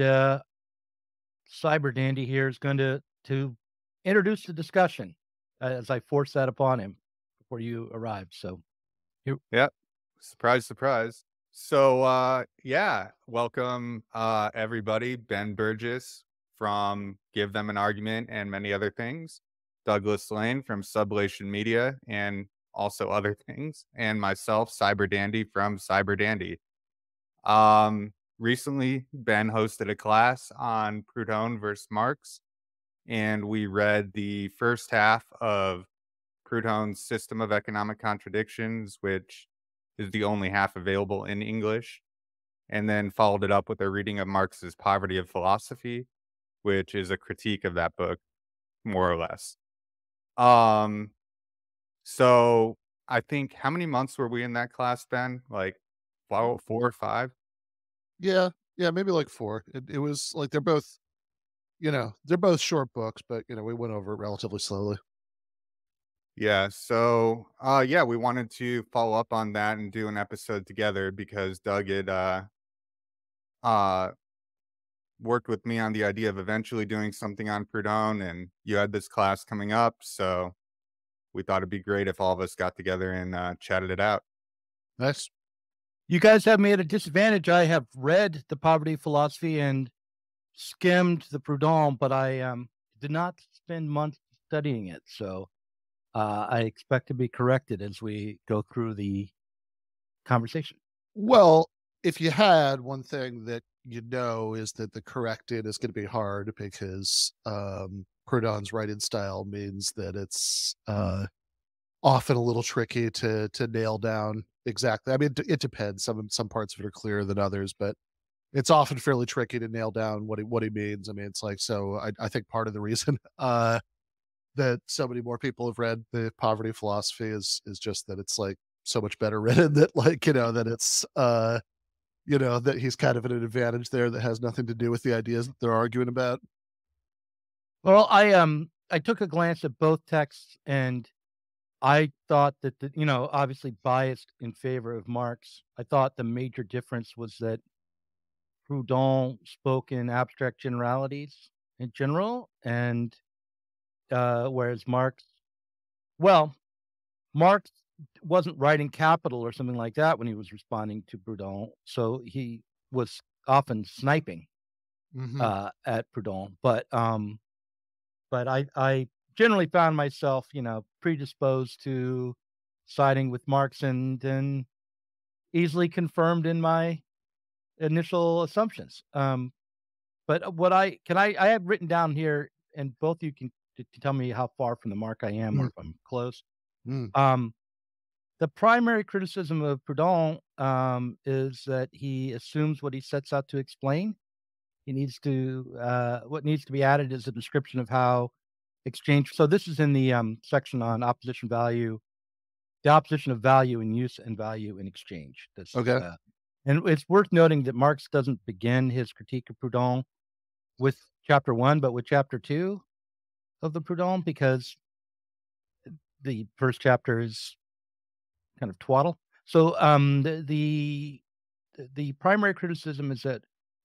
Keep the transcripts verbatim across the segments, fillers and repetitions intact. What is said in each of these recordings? uh, Cyber Dandy here is going to to introduce the discussion uh, as I force that upon him before you arrived. So, here. Yeah, surprise, surprise. So, uh, yeah, welcome uh, everybody. Ben Burgess from Give Them an Argument and many other things. Douglas Lain from Sublation Media and also other things, and myself, Cyber Dandy from Cyber Dandy. Um, recently, Ben hosted a class on Proudhon versus Marx, and we read the first half of Proudhon's System of Economic Contradictions, which is the only half available in English, and then followed it up with a reading of Marx's Poverty of Philosophy, which is a critique of that book, more or less. Um, so I think, how many months were we in that class, Ben? Like four, four or five? Yeah. Yeah. Maybe like four. It, it was like, they're both, you know, they're both short books, but you know, we went over it relatively slowly. Yeah. So, uh, yeah, we wanted to follow up on that and do an episode together because Doug had, uh, uh, worked with me on the idea of eventually doing something on Proudhon, and you had this class coming up. So we thought it'd be great if all of us got together and uh, chatted it out. Nice. You guys have me at a disadvantage. I have read the Poverty of Philosophy and skimmed the Proudhon, but I um, did not spend months studying it. So uh, I expect to be corrected as we go through the conversation. Well, if you had one thing that you know is that the corrected is going to be hard because um, Proudhon's writing style means that it's uh, often a little tricky to to nail down exactly. I mean, it, it depends. Some some parts of it are clearer than others, but it's often fairly tricky to nail down what he what he means. I mean, it's like so. I, I think part of the reason uh, that so many more people have read the Poverty of Philosophy is is just that it's like so much better written that like you know that it's. Uh, you know, that he's kind of at an advantage there that has nothing to do with the ideas that they're arguing about. Well, I, um, I took a glance at both texts and I thought that, the, you know, obviously biased in favor of Marx. I thought the major difference was that Proudhon spoke in abstract generalities in general. And, uh, whereas Marx, well, Marx wasn't writing Capital or something like that when he was responding to Proudhon, so he was often sniping mm-hmm. uh, at Proudhon. But um, but I I generally found myself you know predisposed to siding with Marx, and then easily confirmed in my initial assumptions. Um, but what I can I I have written down here, and both of you can t- tell me how far from the mark I am mm. or if I'm close. Mm. Um. The primary criticism of Proudhon um, is that he assumes what he sets out to explain. He needs to, uh, what needs to be added is a description of how exchange. So this is in the um, section on opposition value, the opposition of value in use and value in exchange. This, okay. Uh, and it's worth noting that Marx doesn't begin his critique of Proudhon with chapter one, but with chapter two of the Proudhon, because the first chapter is kind of twaddle. So um, the, the the primary criticism is that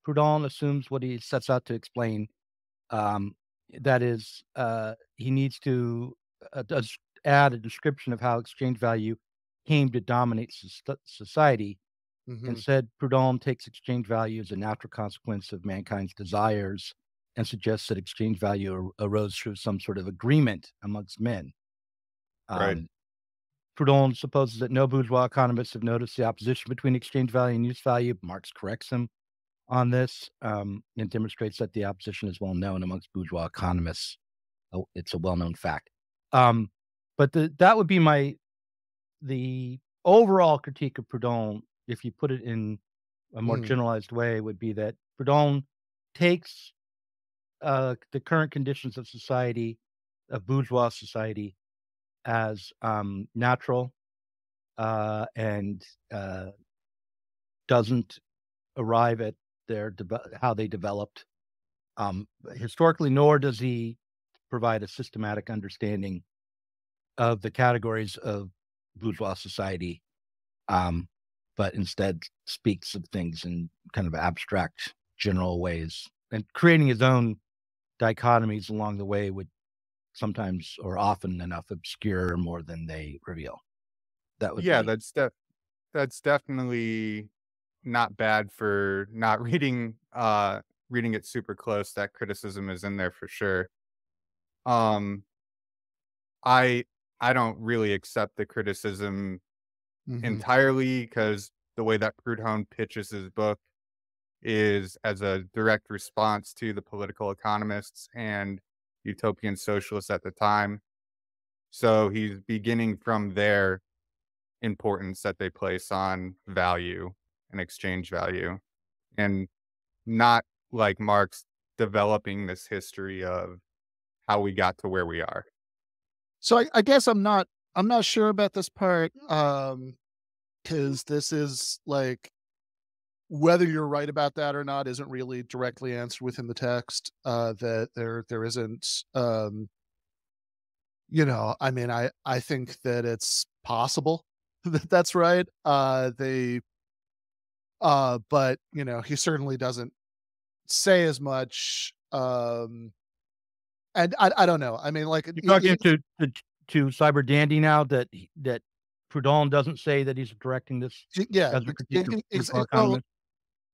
Proudhon assumes what he sets out to explain. Um, that is, uh, he needs to uh, does add a description of how exchange value came to dominate so- society. Mm-hmm. Instead, Proudhon takes exchange value as a natural consequence of mankind's desires and suggests that exchange value ar- arose through some sort of agreement amongst men. Um, right. Proudhon supposes that no bourgeois economists have noticed the opposition between exchange value and use value. Marx corrects him on this um, and demonstrates that the opposition is well known amongst bourgeois economists. Oh, it's a well-known fact. Um, but the, that would be my the overall critique of Proudhon, if you put it in a more mm. generalized way, would be that Proudhon takes uh, the current conditions of society, of bourgeois society, as um, natural uh, and uh, doesn't arrive at their de- how they developed um, historically, nor does he provide a systematic understanding of the categories of bourgeois society, um, but instead speaks of things in kind of abstract general ways, and creating his own dichotomies along the way would sometimes or often enough obscure more than they reveal. That would yeah, be... that's def that's definitely not bad for not reading uh reading it super close. That criticism is in there for sure. Um I I don't really accept the criticism mm-hmm. entirely, because the way that Proudhon pitches his book is as a direct response to the political economists and utopian socialists at the time. So he's beginning from their importance that they place on value and exchange value, and not like Marx developing this history of how we got to where we are. So I, I guess I'm not, I'm not sure about this part, um, because this is like, whether you're right about that or not isn't really directly answered within the text. Uh, that there there isn't, um, you know, I mean, I, I think that it's possible that that's right. Uh, they, uh, but, you know, he certainly doesn't say as much, um, and I, I don't know. I mean, like, you're talking it, to, to to Cyber Dandy now that that Proudhon doesn't say that he's directing this. Yeah, it, it, it's, well,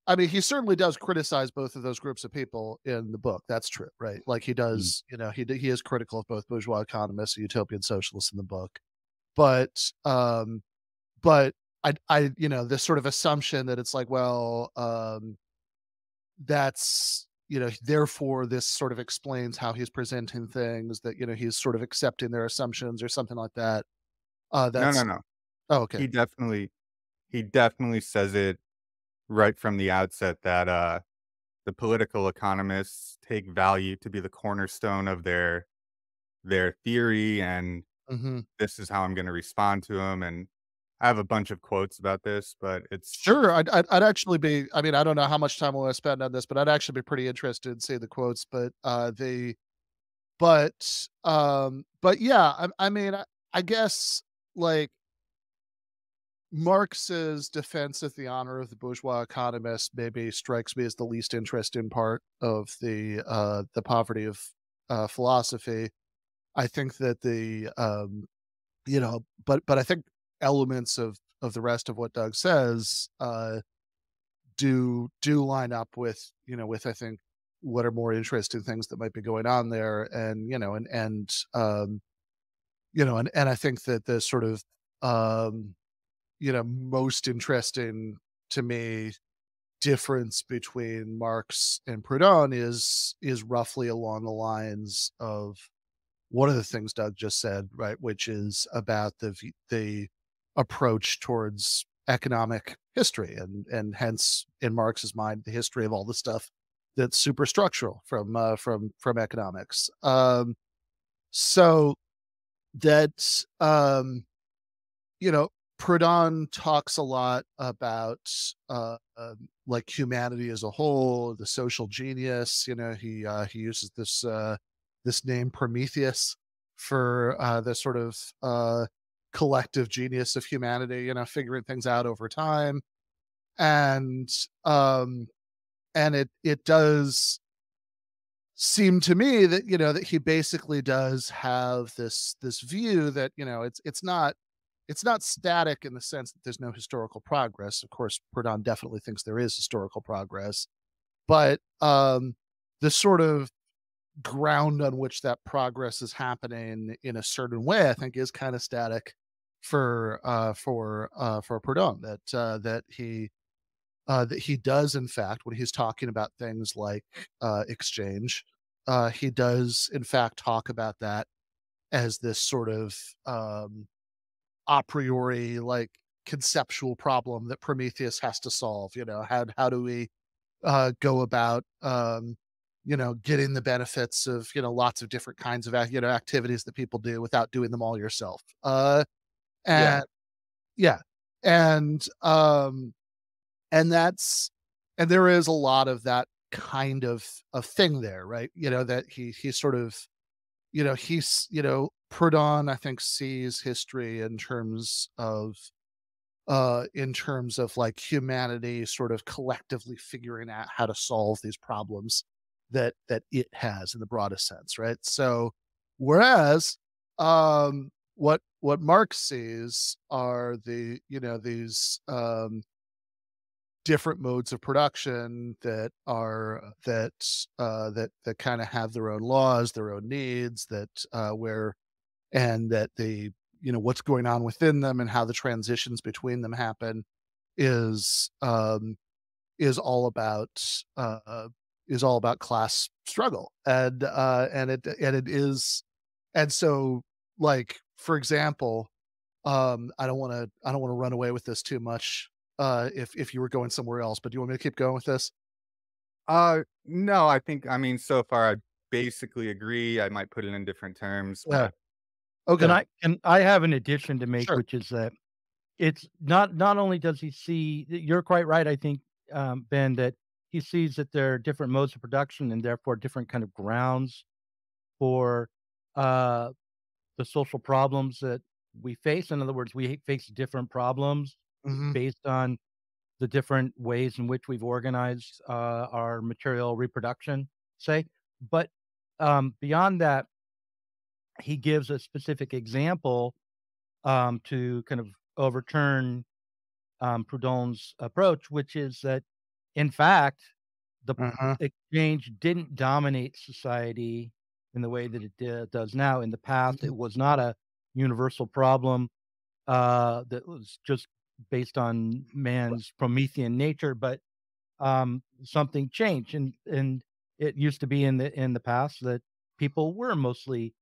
I mean, he certainly does criticize both of those groups of people in the book. That's true, right? Like he does. Mm. You know, he he is critical of both bourgeois economists and utopian socialists in the book. But um, but I I you know, this sort of assumption that it's like, well, um, that's, you know, therefore this sort of explains how he's presenting things, that, you know, he's sort of accepting their assumptions or something like that. Uh, that's... No, no, no. Oh, okay. He definitely, he definitely says it right from the outset that uh, the political economists take value to be the cornerstone of their, their theory. And mm-hmm. this is how I'm going to respond to them. And I have a bunch of quotes about this, but it's... Sure, I'd, I'd, I'd actually be... I mean, I don't know how much time I want to spend on this, but I'd actually be pretty interested in seeing the quotes, but uh, they... But, um, but yeah, I, I mean, I, I guess, like, Marx's defense of the honor of the bourgeois economist maybe strikes me as the least interesting part of the, uh, the Poverty of uh, Philosophy. I think that the, um, you know, but, but I think... elements of of the rest of what Doug says uh do do line up with, you know, with I think what are more interesting things that might be going on there. And, you know, and and um you know, and and I think that the sort of um you know, most interesting to me difference between Marx and Proudhon is is roughly along the lines of one of the things Doug just said, right, which is about the the approach towards economic history, and and hence in Marx's mind the history of all the stuff that's super structural from uh, from from economics. Um so that um you know, Proudhon talks a lot about uh, uh like humanity as a whole, the social genius. You know, he uh he uses this uh this name Prometheus for uh, this sort of uh, collective genius of humanity, you know, figuring things out over time. And um, and it it does seem to me that, you know, that he basically does have this this view that, you know, it's it's not it's not static in the sense that there's no historical progress. Of course, Proudhon definitely thinks there is historical progress, but um, the sort of ground on which that progress is happening in a certain way, I think, is kind of static for uh for uh for Proudhon. That uh that he uh that he does, in fact, when he's talking about things like uh exchange, uh he does in fact talk about that as this sort of um a priori, like, conceptual problem that Prometheus has to solve. You know, how how do we uh go about um you know, getting the benefits of, you know, lots of different kinds of, you know, activities that people do without doing them all yourself. Uh, and yeah. yeah. And, um, and that's, and there is a lot of that kind of, of thing there, right? You know, that he, he sort of, you know, he's, you know, Proudhon, I think, sees history in terms of, uh, in terms of like humanity sort of collectively figuring out how to solve these problems that that it has in the broadest sense, right? So whereas um, what what Marx sees are the you know these um, different modes of production that are that uh, that that kind of have their own laws, their own needs, that uh, where and that the you know what's going on within them and how the transitions between them happen is um, is all about uh, is all about class struggle, and uh, and it and it is and so like for example, um, I don't want to I don't want to run away with this too much. Uh, if if you were going somewhere else, but do you want me to keep going with this? Uh, no, I think I mean so far I basically agree. I might put it in different terms. Yeah. Okay. And I and I have an addition to make, sure. which is that it's not not only does he see you're quite right. I think um, Ben, that he sees that there are different modes of production and therefore different kind of grounds for uh, the social problems that we face. In other words, we face different problems. Mm-hmm. Based on the different ways in which we've organized uh, our material reproduction, say. But um, beyond that, he gives a specific example um, to kind of overturn um, Proudhon's approach, which is that, in fact, the uh-huh. exchange didn't dominate society in the way that it did, does now. In the past, it was not a universal problem uh, that was just based on man's Promethean nature, but um, something changed, and and it used to be in the in the past that people were mostly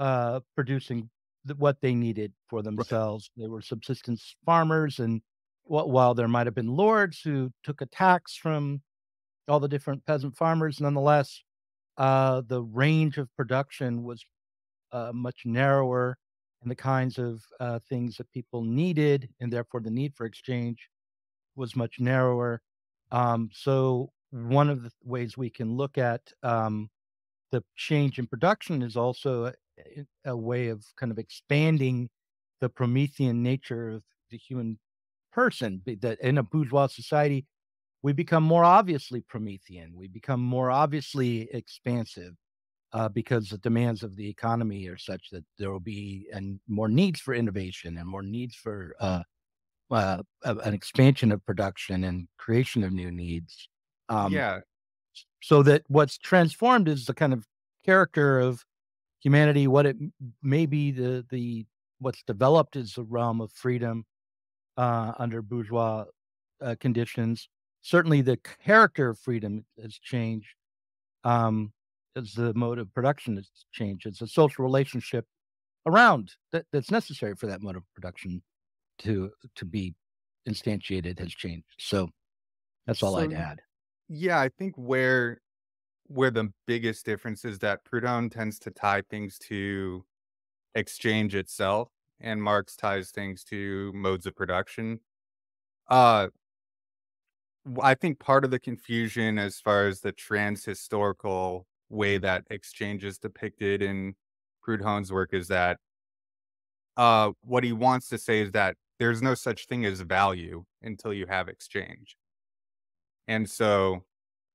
uh, producing th what they needed for themselves. Right. They were subsistence farmers, and wh while there might have been lords who took a tax from all the different peasant farmers, nonetheless, uh, the range of production was uh, much narrower. And the kinds of uh, things that people needed, and therefore the need for exchange, was much narrower. Um, so one of the ways we can look at um, the change in production is also a, a way of kind of expanding the Promethean nature of the human person, that in a bourgeois society, we become more obviously Promethean. We become more obviously expansive. Uh, because the demands of the economy are such that there will be and more needs for innovation and more needs for uh, uh, an expansion of production and creation of new needs. Um, yeah. So that what's transformed is the kind of character of humanity. What it may be, the the what's developed is the realm of freedom uh, under bourgeois uh, conditions. Certainly, the character of freedom has changed. Um, as the mode of production has changed. It's a social relationship around that that's necessary for that mode of production to to be instantiated has changed. So that's all so, I'd add. Yeah, I think where where the biggest difference is that Proudhon tends to tie things to exchange itself, and Marx ties things to modes of production. Uh, I think part of the confusion as far as the trans-historical way that exchange is depicted in Proudhon's work is that uh, what he wants to say is that there's no such thing as value until you have exchange. And so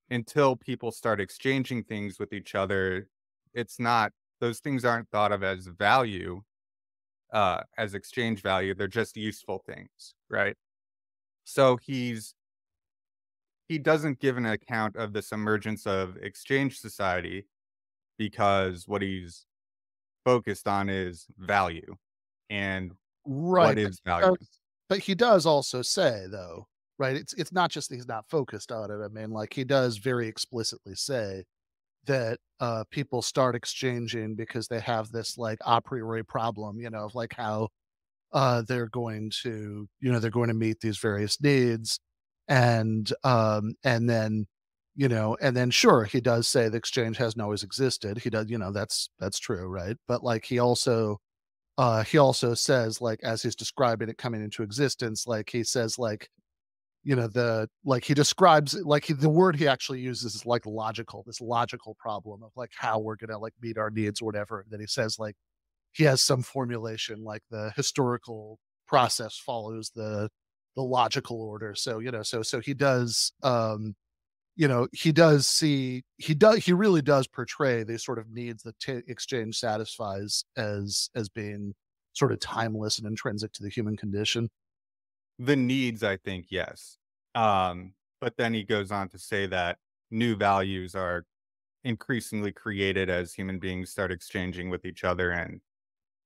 until people start exchanging things with each other, it's not, those things aren't thought of as value, uh, as exchange value. They're just useful things, right? So he's He doesn't give an account of this emergence of exchange society because what he's focused on is value and right. what is value. Uh, but he does also say, though, right, it's it's not just that he's not focused on it. I mean, like he does very explicitly say that uh, people start exchanging because they have this like a priori problem, you know, of like how uh, they're going to, you know, they're going to meet these various needs. And, um, and then, you know, and then sure, he does say the exchange hasn't always existed. He does, you know, that's, that's true. Right. But like, he also, uh, he also says like, as he's describing it coming into existence, like he says, like, you know, the, like he describes like he, the word he actually uses is like logical, this logical problem of like how we're going to like meet our needs or whatever. And then he says, like, he has some formulation, like the historical process follows the the logical order. So, you know, so, so he does, um, you know, he does see, he does, he really does portray these sort of needs that t exchange satisfies as, as being sort of timeless and intrinsic to the human condition. The needs, I think, yes. Um, but then he goes on to say that new values are increasingly created as human beings start exchanging with each other. And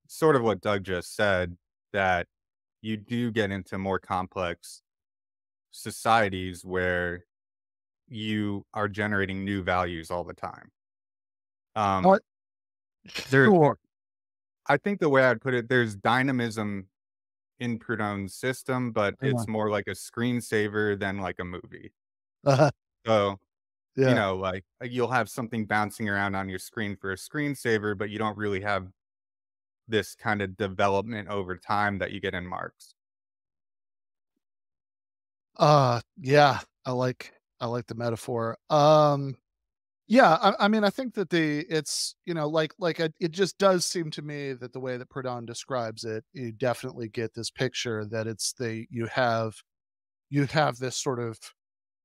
sort of what Doug just said, that you do get into more complex societies where you are generating new values all the time. Um, oh, there, sure. I think the way I'd put it, there's dynamism in Proudhon's system, but yeah. it's more like a screensaver than like a movie. Uh-huh. So, yeah. you know, like you'll have something bouncing around on your screen for a screensaver, but you don't really have this kind of development over time that you get in Marx. Uh, yeah, I like, I like the metaphor. Um, yeah, I, I mean, I think that the, it's, you know, like, like a, it just does seem to me that the way that Proudhon describes it, you definitely get this picture that it's the, you have, you have this sort of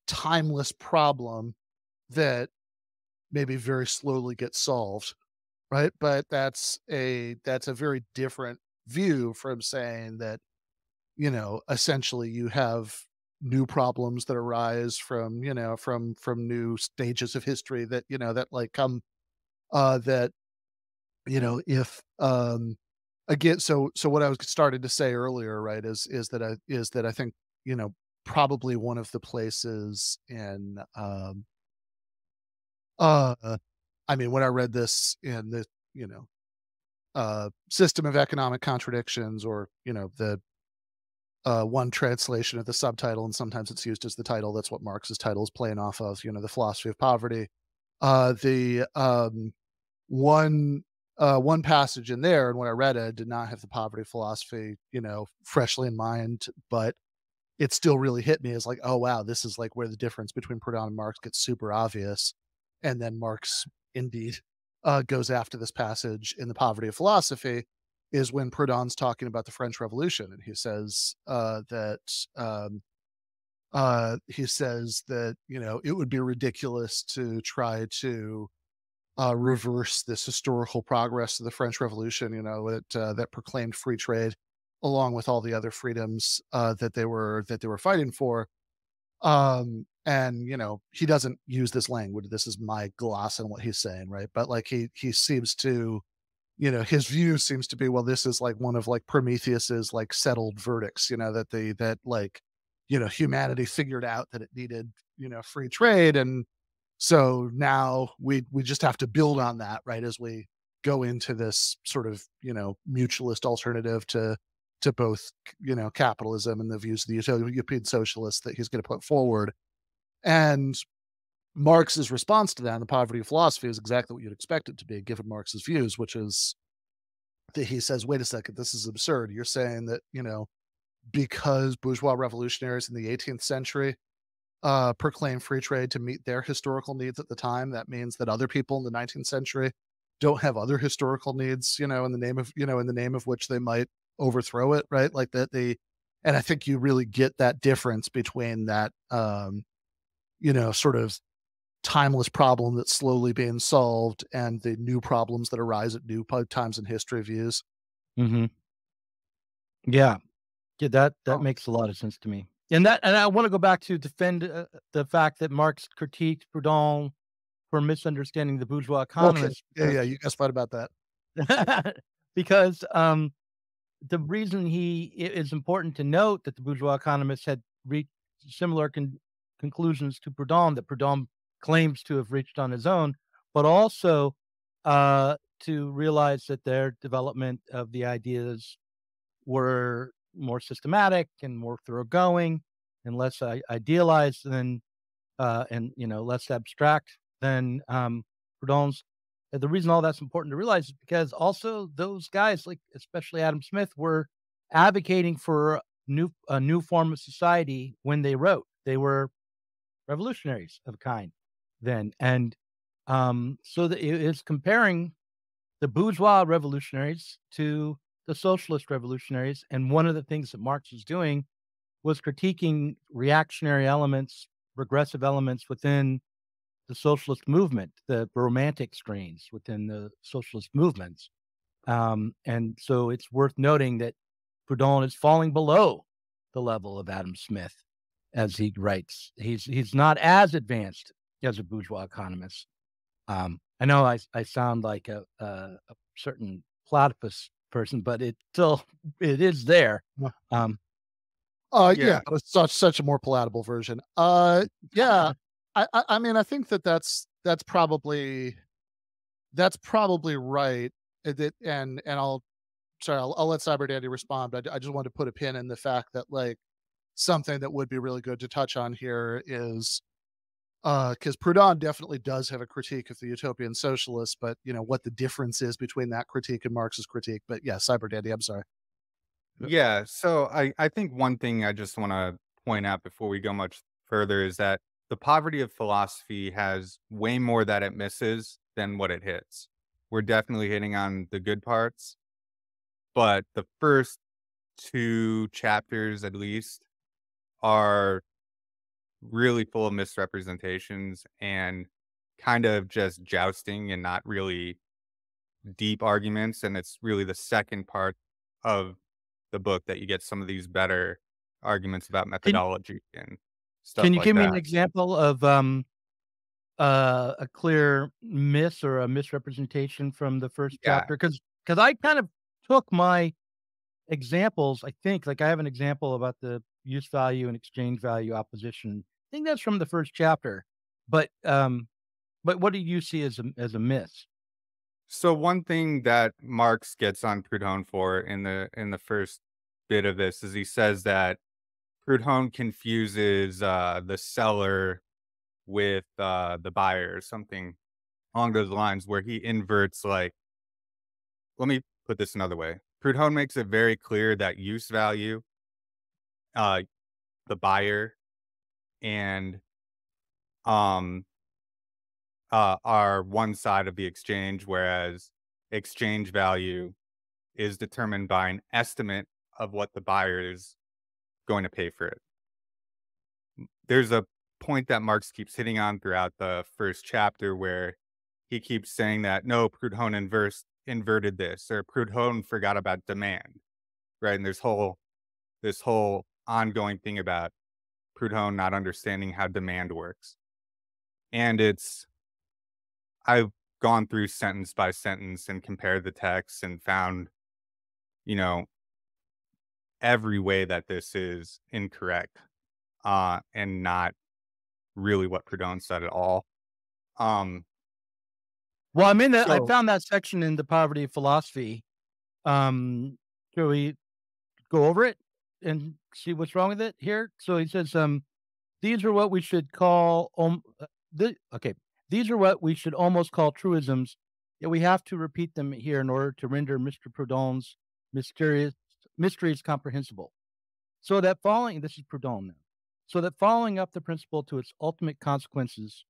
timeless problem that maybe very slowly gets solved. Right. But that's a, that's a very different view from saying that, you know, essentially you have new problems that arise from, you know, from, from new stages of history that, you know, that like come, uh, that, you know, if, um, again, so, so what I was started to say earlier, right, is, is that I, is that I think, you know, probably one of the places in, um, uh, I mean, when I read this in the, you know, uh, System of Economic Contradictions, or, you know, the uh, one translation of the subtitle, and sometimes it's used as the title. That's what Marx's title is playing off of, you know, the philosophy of poverty. Uh, the um, one uh, one passage in there, and when I read it, I did not have the poverty philosophy, you know, freshly in mind, but it still really hit me as like, oh, wow, this is like where the difference between Proudhon and Marx gets super obvious. And then Marx indeed uh, goes after this passage in the Poverty of Philosophy, is when Proudhon's talking about the French Revolution, and he says uh, that um, uh, he says that you know it would be ridiculous to try to uh, reverse this historical progress of the French Revolution, you know, that uh, that proclaimed free trade along with all the other freedoms uh, that they were that they were fighting for. Um, and, you know, he doesn't use this language. This is my gloss on what he's saying. Right. But like, he, he seems to, you know, his view seems to be, well, this is like one of like Prometheus's like settled verdicts, you know, that the, that like, you know, humanity figured out that it needed, you know, free trade. And so now we, we just have to build on that, right, as we go into this sort of, you know, mutualist alternative to, to both, you know, capitalism and the views of the utopian socialists that he's going to put forward. And Marx's response to that in the Poverty of Philosophy is exactly what you'd expect it to be, given Marx's views, which is that he says, wait a second, this is absurd. You're saying that, you know, because bourgeois revolutionaries in the eighteenth century uh, proclaimed free trade to meet their historical needs at the time, that means that other people in the nineteenth century don't have other historical needs, you know, in the name of, you know, in the name of which they might overthrow it, right? Like that they, and I think you really get that difference between that, um, you know, sort of timeless problem that's slowly being solved and the new problems that arise at new times in history views. Mm-hmm. Yeah. Yeah. That, that oh. makes a lot of sense to me. And that, and I want to go back to defend uh, the fact that Marx critiqued Proudhon for misunderstanding the bourgeois economists. Okay. Yeah. Yeah. You guys fight about that. Because, um, the reason he it is important to note that the bourgeois economists had reached similar con conclusions to Proudhon that Proudhon claims to have reached on his own, but also uh, to realize that their development of the ideas were more systematic and more thoroughgoing and less uh, idealized than uh, and you know less abstract than um, Proudhon's. The reason all that's important to realize is because also those guys, like especially Adam Smith, were advocating for new a new form of society when they wrote. They were revolutionaries of a kind then, and um, so that it is comparing the bourgeois revolutionaries to the socialist revolutionaries. And one of the things that Marx was doing was critiquing reactionary elements, regressive elements within the socialist movement, the romantic screens within the socialist movements. Um, and so it's worth noting that Proudhon is falling below the level of Adam Smith, as he writes. He's he's not as advanced as a bourgeois economist. Um, I know I I sound like a, a, a certain platypus person, but it still it is there. Um, uh, yeah, yeah, it's such such a more palatable version. Uh, yeah, I I mean I think that that's that's probably that's probably right. That and and I'll sorry I'll, I'll let Cyber Dandy respond, but I, I just wanted to put a pin in the fact that like something that would be really good to touch on here is. Because uh, Proudhon definitely does have a critique of the utopian socialists, but you know what the difference is between that critique and Marx's critique. But yeah, Cyber Dandy, I'm sorry. Yeah, so I, I think one thing I just want to point out before we go much further is that the poverty of philosophy has way more that it misses than what it hits. We're definitely hitting on the good parts, but the first two chapters, at least, are really full of misrepresentations and kind of just jousting and not really deep arguments. And it's really the second part of the book that you get some of these better arguments about methodology can, and stuff. Can you like give that. me an example of um, uh, a clear miss or a misrepresentation from the first yeah. chapter? Because because I kind of took my examples, I think, like I have an example about the use value and exchange value opposition. I think that's from the first chapter, but um, but what do you see as a, as a miss? So one thing that Marx gets on Proudhon for in the in the first bit of this is he says that Proudhon confuses uh, the seller with uh, the buyer, or something along those lines, where he inverts like. Let me put this another way. Proudhon makes it very clear that use value, uh, the buyer, and um uh are one side of the exchange, whereas exchange value is determined by an estimate of what the buyer is going to pay for it. There's a point that Marx keeps hitting on throughout the first chapter where he keeps saying that no, Proudhon inverse inverted this, or Proudhon forgot about demand, right? And there's whole this whole ongoing thing about Proudhon not understanding how demand works. And it's, I've gone through sentence by sentence and compared the texts and found, you know, every way that this is incorrect uh, and not really what Proudhon said at all. Um, well, I'm in that. So, I found that section in The Poverty of Philosophy. Um, shall we go over it and see what's wrong with it here? So he says, um, these are what we should call, um, the, okay, these are what we should almost call truisms, yet we have to repeat them here in order to render Mister Proudhon's mysterious mysteries comprehensible. So that following, this is Proudhon now, so that following up the principle to its ultimate consequences,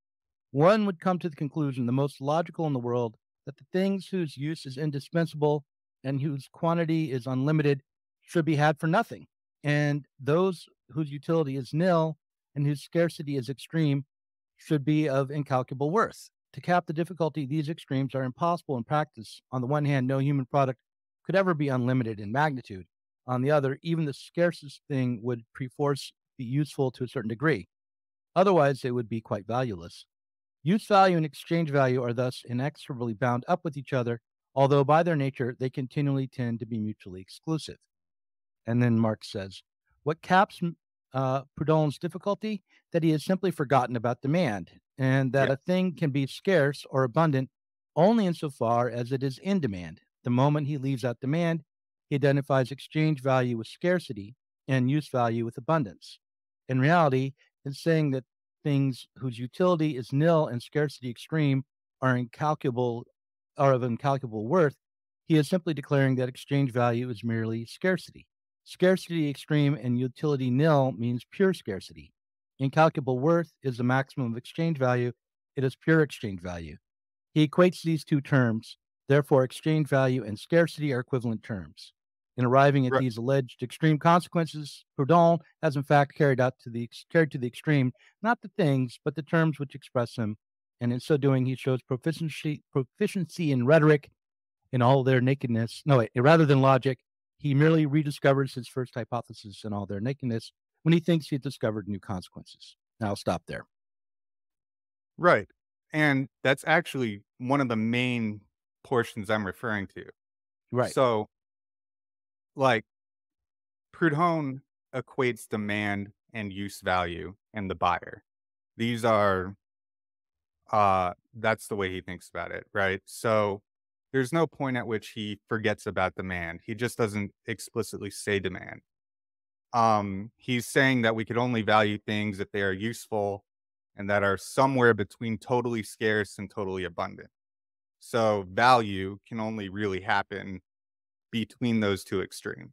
one would come to the conclusion, the most logical in the world, that the things whose use is indispensable and whose quantity is unlimited should be had for nothing. And those whose utility is nil and whose scarcity is extreme should be of incalculable worth. To cap the difficulty, these extremes are impossible in practice. On the one hand, no human product could ever be unlimited in magnitude. On the other, even the scarcest thing would perforce be useful to a certain degree. Otherwise, they would be quite valueless. Use value and exchange value are thus inexorably bound up with each other, although by their nature, they continually tend to be mutually exclusive. And then Marx says, what caps uh, Proudhon's difficulty? That he has simply forgotten about demand, and that yeah. a thing can be scarce or abundant only insofar as it is in demand. The moment he leaves out demand, he identifies exchange value with scarcity and use value with abundance. In reality, it's saying that things whose utility is nil and scarcity extreme are incalculable, are of incalculable worth. He is simply declaring that exchange value is merely scarcity. Scarcity extreme and utility nil means pure scarcity. Incalculable worth is the maximum of exchange value. It is pure exchange value. He equates these two terms. Therefore, exchange value and scarcity are equivalent terms. In arriving at right. these alleged extreme consequences, Proudhon has in fact carried out to the carried to the extreme, not the things, but the terms which express them. And in so doing, he shows proficiency proficiency in rhetoric, in all their nakedness. No, wait, rather than logic, he merely rediscovers his first hypothesis in all their nakedness when he thinks he discovered new consequences. Now I'll stop there. Right, and that's actually one of the main portions I'm referring to. Right. So. Like, Proudhon equates demand and use value and the buyer. These are, uh, that's the way he thinks about it, right? So there's no point at which he forgets about demand. He just doesn't explicitly say demand. Um, he's saying that we could only value things if they are useful and that are somewhere between totally scarce and totally abundant. So value can only really happen between those two extremes.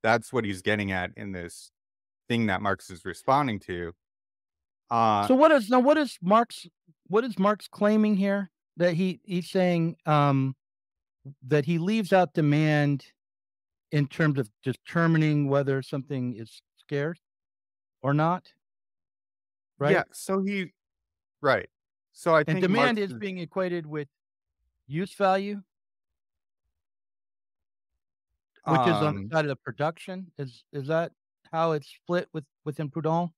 That's what he's getting at in this thing that Marx is responding to. Uh, so what is now? What is Marx? What is Marx claiming here? That he he's saying um, that he leaves out demand in terms of determining whether something is scarce or not. Right. Yeah. So he. Right. So I think and demand Marx is being equated with use value. Which is on the side of the production. Is is that how it's split with within Proudhon?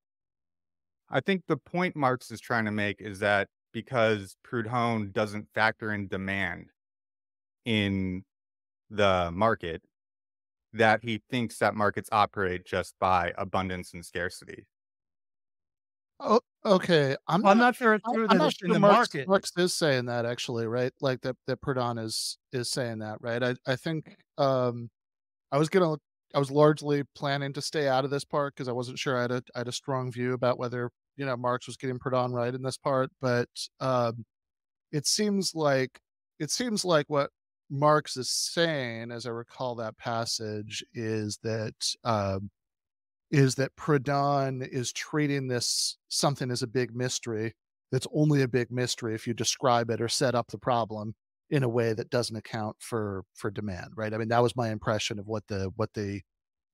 I think the point Marx is trying to make is that because Proudhon doesn't factor in demand in the market, that he thinks that markets operate just by abundance and scarcity. Oh, okay. I'm well, not, I'm not sure. It's true I'm that not sure in the Marx, market. Marx is saying that actually, right? Like that that Proudhon is is saying that, right? I I think. Um, I was gonna. I was largely planning to stay out of this part because I wasn't sure I had a I had a strong view about whether you know Marx was getting Proudhon right in this part. But um, it seems like it seems like what Marx is saying, as I recall that passage, is that um, is that Proudhon is treating this something as a big mystery that's only a big mystery if you describe it or set up the problem in a way that doesn't account for for demand, right? I mean, that was my impression of what the what the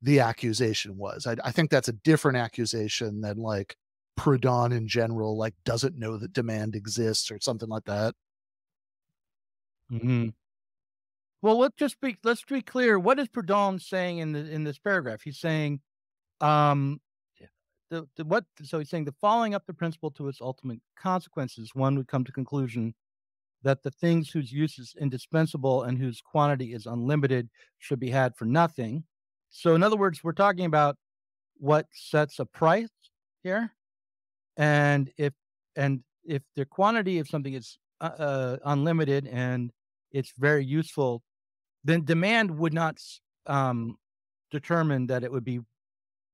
the accusation was. I, I think that's a different accusation than like Proudhon in general, like doesn't know that demand exists or something like that. Mm-hmm. Well, let's just be let's be clear. What is Proudhon saying in the in this paragraph? He's saying, um, the, the what? So he's saying the following up the principle to its ultimate consequences, one would come to conclusion that the things whose use is indispensable and whose quantity is unlimited should be had for nothing. So in other words, we're talking about what sets a price here. And if and if the quantity of something is uh, unlimited and it's very useful, then demand would not um, determine that it would be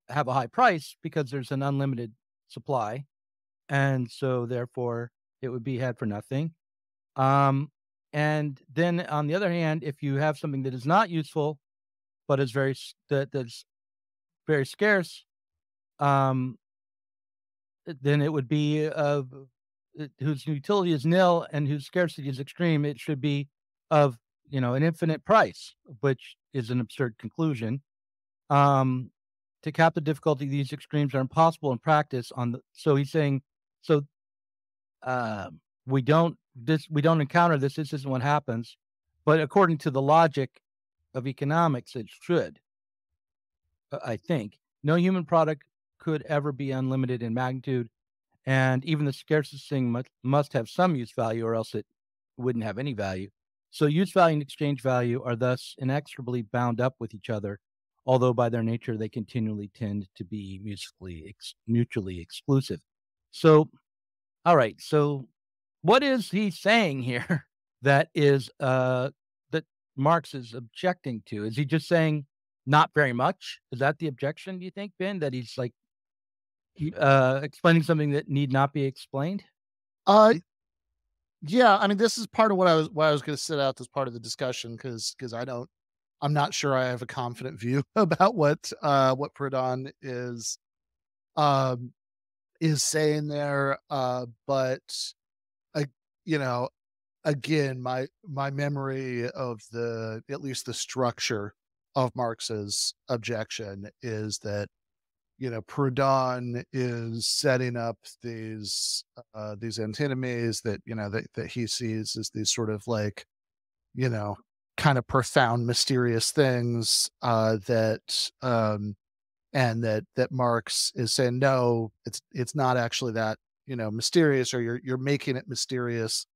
have a high price because there's an unlimited supply. And so therefore it would be had for nothing. Um, and then on the other hand, if you have something that is not useful, but is very, that, that's very scarce, um, then it would be, of whose utility is nil and whose scarcity is extreme. It should be of, you know, an infinite price, which is an absurd conclusion. Um, to cap the difficulty, these extremes are impossible in practice on the, so he's saying, so, uh, we don't, This we don't encounter this. This isn't what happens, but according to the logic of economics, it should. I think no human product could ever be unlimited in magnitude, and even the scarcest thing must must have some use value, or else it wouldn't have any value. So use value and exchange value are thus inextricably bound up with each other, although by their nature they continually tend to be mutually ex mutually exclusive. So, all right, so. What is he saying here that is uh, that Marx is objecting to? Is he just saying not very much? Is that the objection, do you think, Ben, that he's like uh, explaining something that need not be explained? Uh, yeah, I mean, this is part of what I was why I was going to sit out this part of the discussion because because I don't, I'm not sure I have a confident view about what uh, what Proudhon is um, is saying there, uh, but. You know, again, my my memory of the at least the structure of Marx's objection is that, you know, Proudhon is setting up these uh, these antinomies that, you know, that, that he sees as these sort of like, you know, kind of profound, mysterious things uh, that um, and that that Marx is saying, no, it's it's not actually that, you know, mysterious, or you're you're making it mysterious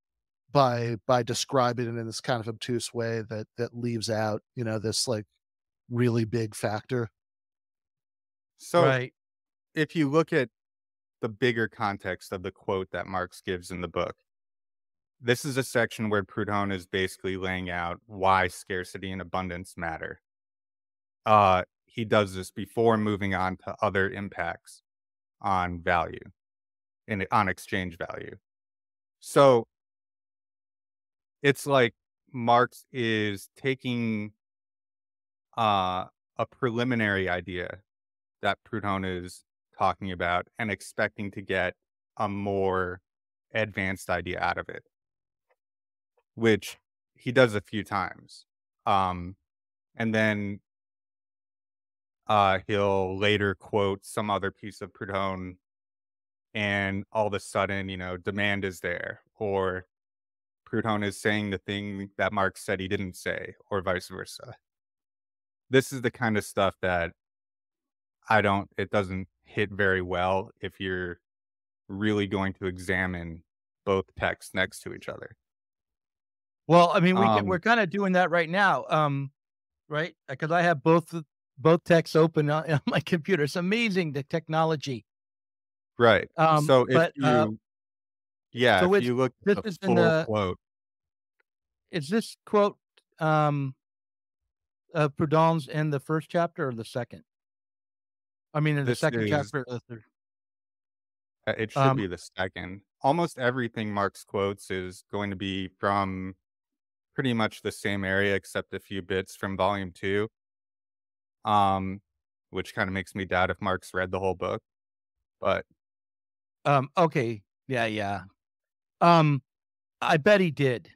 by by describing it in this kind of obtuse way that that leaves out, you know, this like really big factor. So right. If you look at the bigger context of the quote that Marx gives in the book, this is a section where Proudhon is basically laying out why scarcity and abundance matter. Uh, he does this before moving on to other impacts on value and on exchange value. So it's like Marx is taking uh, a preliminary idea that Proudhon is talking about and expecting to get a more advanced idea out of it, which he does a few times. Um, and then uh, he'll later quote some other piece of Proudhon, and all of a sudden, you know, demand is there, or Proudhon is saying the thing that Marx said he didn't say, or vice versa. This is the kind of stuff that I don't, it doesn't hit very well if you're really going to examine both texts next to each other. Well, I mean, we um, can, we're kind of doing that right now, um, right? Because I have both both texts open on, on my computer. It's amazing, the technology. Right. Um, so if but, you... Uh, Yeah, so if you look at the full the, quote. Is this quote um, uh, Proudhon's in the first chapter or the second? I mean, in this the second is, chapter or the third? It should um, be the second. Almost everything Marx quotes is going to be from pretty much the same area, except a few bits from volume two, um, which kind of makes me doubt if Marx read the whole book. But um, okay, yeah, yeah. Um, I bet he did,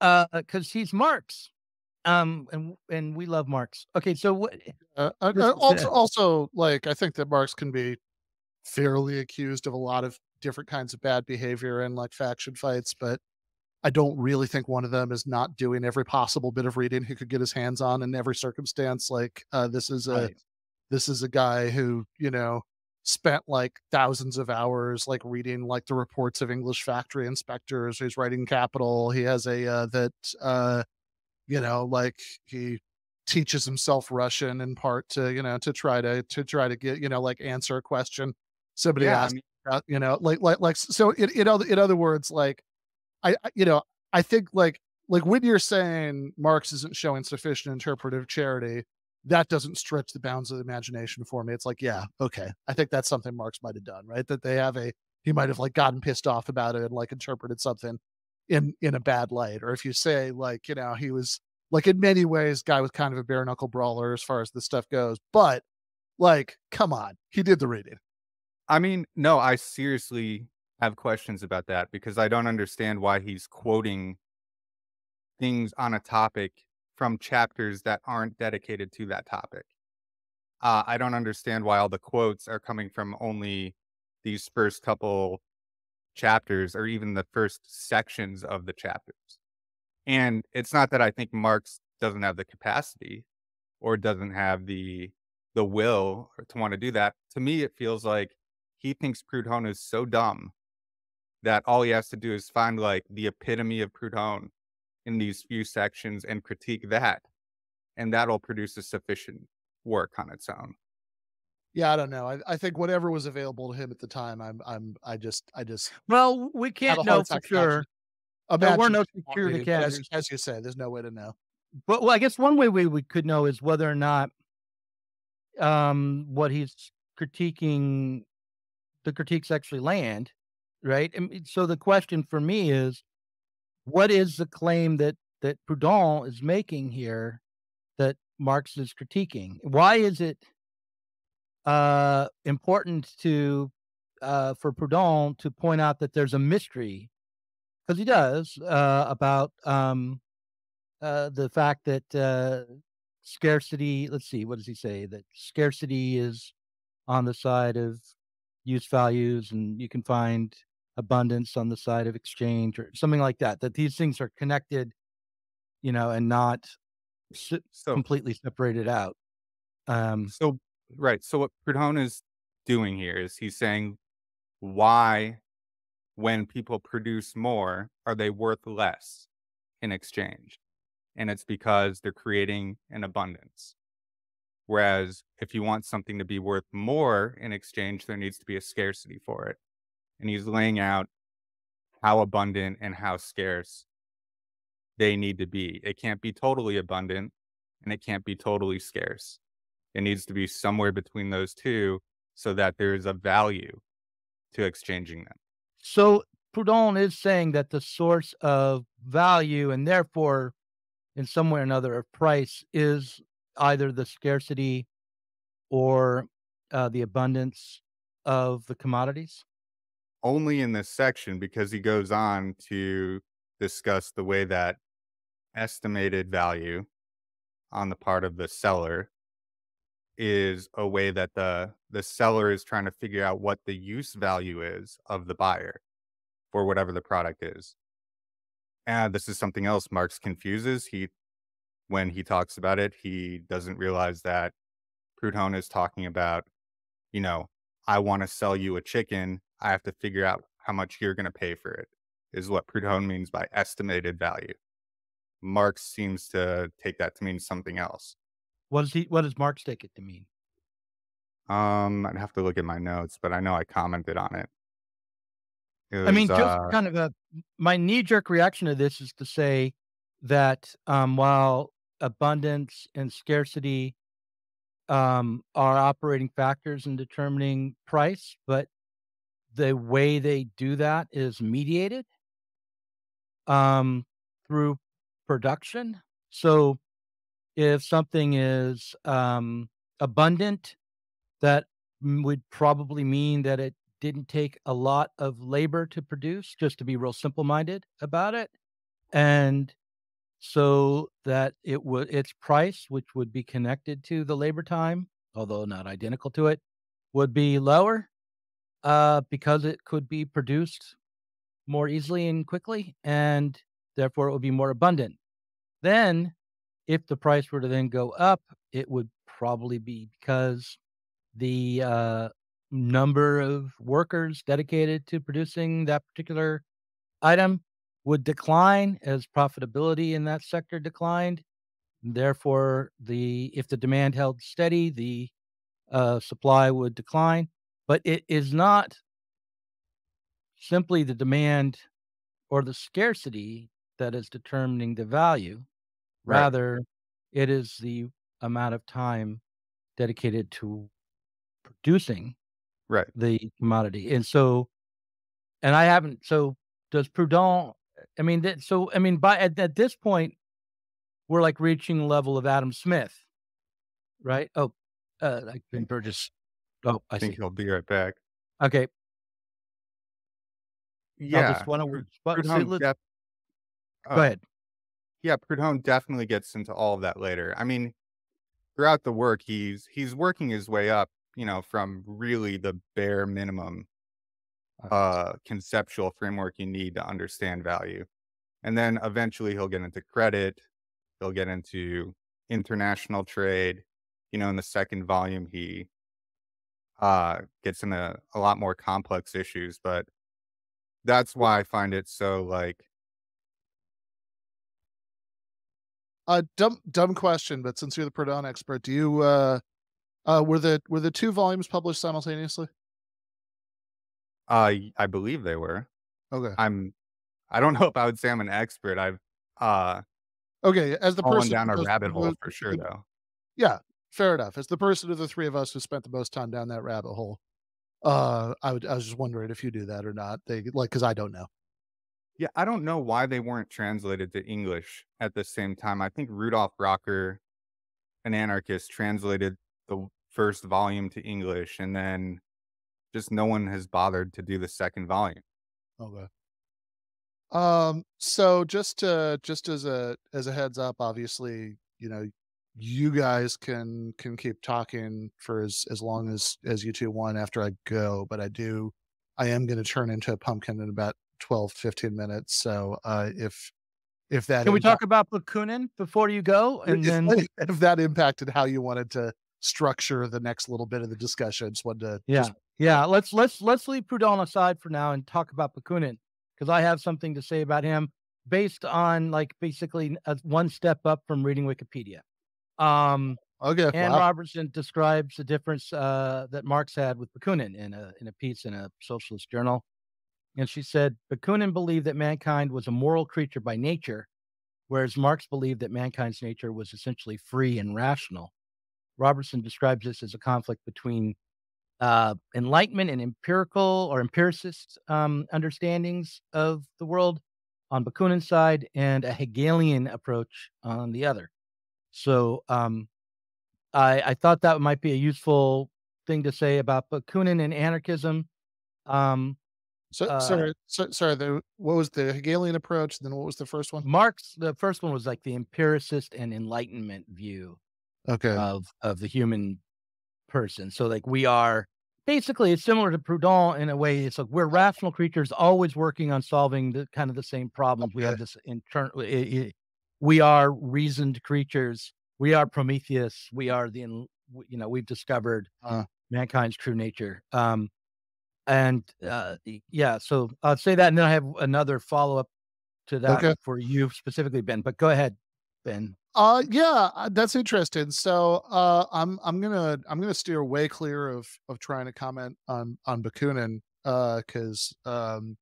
uh, because he's Marx, um, and and we love Marx. Okay, so what? Uh, uh, also, also, like I think that Marx can be fairly accused of a lot of different kinds of bad behavior and like faction fights, but I don't really think one of them is not doing every possible bit of reading he could get his hands on in every circumstance. Like uh, this is a, right. this is a guy who, you know, spent like thousands of hours like reading like the reports of English factory inspectors. He's writing Capital. He has a uh, that uh you know, like he teaches himself Russian in part to, you know, to try to to try to get, you know, like answer a question somebody yeah, asked, I mean, about, you know, like like like so it, it in other words, like I you know, I think like like when you're saying Marx isn't showing sufficient interpretive charity, that doesn't stretch the bounds of the imagination for me. It's like, yeah, okay. I think that's something Marx might have done, right? That they have a, he might have like gotten pissed off about it and like interpreted something in in a bad light. Or if you say like, you know, he was like in many ways, guy was kind of a bare knuckle brawler as far as this stuff goes. But like, come on, he did the reading. I mean, no, I seriously have questions about that because I don't understand why he's quoting things on a topic from chapters that aren't dedicated to that topic. Uh, I don't understand why all the quotes are coming from only these first couple chapters or even the first sections of the chapters. And it's not that I think Marx doesn't have the capacity or doesn't have the the will to want to do that. To me, it feels like he thinks Proudhon is so dumb that all he has to do is find like the epitome of Proudhon in these few sections and critique that, and that'll produce a sufficient work on its own. Yeah, I don't know. I, I think whatever was available to him at the time, I'm, I'm, I just, I just. Well, we can't know for sure. There were no security cameras, as you say. There's no way to know. But well, I guess one way we, we could know is whether or not, um, what he's critiquing, the critiques actually land, right? And so the question for me is, what is the claim that that Proudhon is making here that Marx is critiquing? Why is it uh, important to uh, for Proudhon to point out that there's a mystery, because he does, uh, about um, uh, the fact that uh, scarcity, let's see, what does he say? That scarcity is on the side of use values, and you can find abundance on the side of exchange, or something like that, that these things are connected, you know, and not se- so, completely separated out. Um, so, right. So what Proudhon is doing here is he's saying, why, when people produce more, are they worth less in exchange? And it's because they're creating an abundance. Whereas if you want something to be worth more in exchange, there needs to be a scarcity for it. And he's laying out how abundant and how scarce they need to be. It can't be totally abundant and it can't be totally scarce. It needs to be somewhere between those two so that there is a value to exchanging them. So Proudhon is saying that the source of value, and therefore in some way or another of price, is either the scarcity or uh, the abundance of the commodities? Only in this section, because he goes on to discuss the way that estimated value on the part of the seller is a way that the, the seller is trying to figure out what the use value is of the buyer for whatever the product is. And this is something else Marx confuses. He, when he talks about it, he doesn't realize that Proudhon is talking about, you know, I want to sell you a chicken. I have to figure out how much you're going to pay for it, is what Proudhon means by estimated value. Marx seems to take that to mean something else. What does he, what does Marx take it to mean? Um, I'd have to look at my notes, but I know I commented on it. it was, I mean, just uh, kind of a, my knee-jerk reaction to this is to say that um, while abundance and scarcity um, are operating factors in determining price, but the way they do that is mediated um, through production. So if something is um, abundant, that would probably mean that it didn't take a lot of labor to produce, just to be real simple-minded about it. And so that it would, its price, which would be connected to the labor time, although not identical to it, would be lower. Uh, because it could be produced more easily and quickly, and therefore it would be more abundant. Then, if the price were to then go up, it would probably be because the uh, number of workers dedicated to producing that particular item would decline as profitability in that sector declined. Therefore, the if the demand held steady, the uh, supply would decline. But it is not simply the demand or the scarcity that is determining the value. Right. Rather, it is the amount of time dedicated to producing right. the commodity. And so, and I haven't, so does Proudhon, I mean, that, so, I mean, by at, at this point, we're like reaching the level of Adam Smith, right? Oh, uh, like Ben Burgess. Oh, I, I think see. He'll be right back. Okay. Yeah. Just wanna, Proudhon see, def- uh, Go ahead. Yeah, Proudhon definitely gets into all of that later. I mean, throughout the work, he's he's working his way up, you know, from really the bare minimum uh, conceptual framework you need to understand value. And then eventually he'll get into credit. He'll get into international trade. You know, in the second volume, he... uh gets into a lot more complex issues, but that's why I find it so like a dumb dumb question, but since you're the Proudhon expert, do you uh uh were the were the two volumes published simultaneously? uh I believe they were. Okay. I'm I don't know if I would say I'm an expert. I've uh okay as the person down a rabbit hole for sure though. Yeah. Fair enough. As the person of the three of us who spent the most time down that rabbit hole, uh, I, would, I was just wondering if you do that or not. They like because I don't know. Yeah, I don't know why they weren't translated to English at the same time. I think Rudolf Rocker, an anarchist, translated the first volume to English, and then just no one has bothered to do the second volume. Okay. Um. So just to, just as a as a heads up, obviously, you know. you guys can can keep talking for as as long as as you two want after I go, but I do I am going to turn into a pumpkin in about twelve, fifteen minutes. So uh, if if that can we talk about Bakunin before you go, and if, then if that impacted how you wanted to structure the next little bit of the discussion, just wanted to yeah just... yeah let's let's let's leave Proudhon aside for now and talk about Bakunin, because I have something to say about him based on like basically a, one step up from reading Wikipedia. Um, okay. Ann wow. Robertson describes the difference uh, that Marx had with Bakunin in a in a piece in a socialist journal. And she said, Bakunin believed that mankind was a moral creature by nature, whereas Marx believed that mankind's nature was essentially free and rational. Robertson describes this as a conflict between uh, enlightenment and empirical or empiricist um, understandings of the world on Bakunin's side and a Hegelian approach on the other. So um, I, I thought that might be a useful thing to say about Bakunin and anarchism. Um, so, uh, sorry, so, sorry. The, what was the Hegelian approach? Then what was the first one? Marx, the first one was like the empiricist and enlightenment view okay. of, of the human person. So like we are basically, it's similar to Proudhon in a way. It's like we're rational creatures always working on solving the kind of the same problems. Okay. We have this internal... It, it, we are reasoned creatures. We are Prometheus. We are the, you know, we've discovered uh, mankind's true nature. Um, and uh, yeah, so I'll say that, and then I have another follow up to that okay. for you specifically, Ben. But go ahead, Ben. Uh, yeah, that's interesting. So uh, I'm I'm gonna I'm gonna steer way clear of of trying to comment on on Bakunin because uh, um,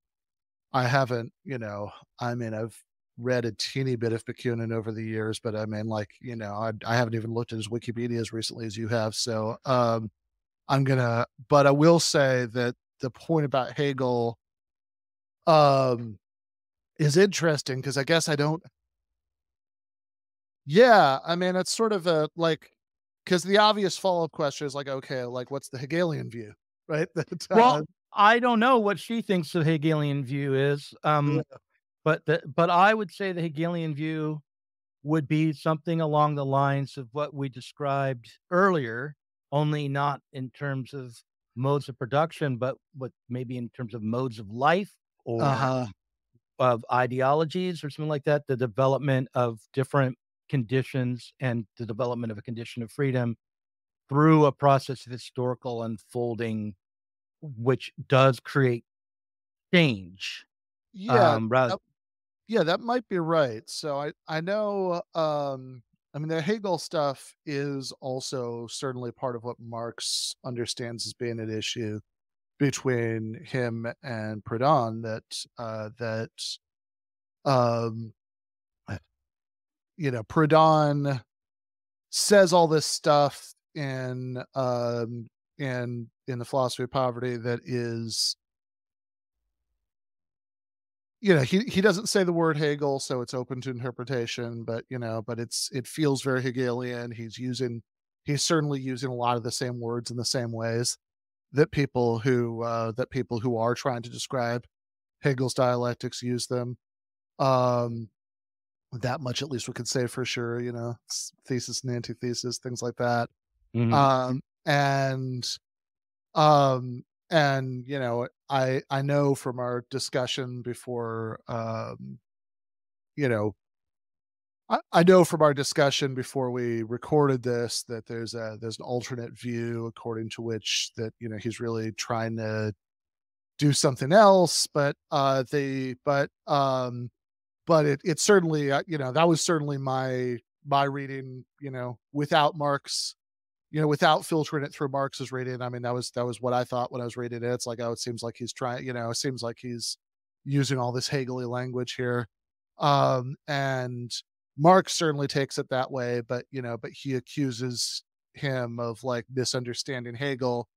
I haven't, you know, I mean I've. read a teeny bit of Bakunin over the years, but I mean, like, you know, I, I haven't even looked at his Wikipedia as recently as you have. So um, I'm gonna, but I will say that the point about Hegel um, is interesting because I guess I don't. Yeah, I mean, it's sort of a like, because the obvious follow-up question is like, okay, like what's the Hegelian view, right? That, uh, well, I don't know what she thinks the Hegelian view is. Um, yeah. But the, but I would say the Hegelian view would be something along the lines of what we described earlier, only not in terms of modes of production, but what maybe in terms of modes of life or uh-huh. of ideologies or something like that. The development of different conditions and the development of a condition of freedom through a process of historical unfolding, which does create change. Yeah. Um, rather that, Yeah, that might be right. So I, I know, um, I mean, the Hegel stuff is also certainly part of what Marx understands as being an issue between him and Proudhon, that, uh, that, um, you know, Proudhon says all this stuff in, um, in, in the Philosophy of Poverty that is, you know, he, he doesn't say the word Hegel, so it's open to interpretation, but, you know, but it's, it feels very Hegelian. He's using, he's certainly using a lot of the same words in the same ways that people who, uh, that people who are trying to describe Hegel's dialectics use them. Um, that much, at least we could say for sure, you know, thesis and antithesis, things like that. Mm-hmm. Um, and, um, And, you know, I, I know from our discussion before, um, you know, I, I know from our discussion before we recorded this, that there's a, there's an alternate view according to which that, you know, he's really trying to do something else, but, uh, they, but, um, but it, it certainly, you know, that was certainly my, my reading, you know, without Marx. You know, without filtering it through Marx's reading, I mean, that was that was what I thought when I was reading it. It's like, oh, it seems like he's trying, you know, it seems like he's using all this Hegelian language here. Um, and Marx certainly takes it that way, but, you know, but he accuses him of like misunderstanding Hegel.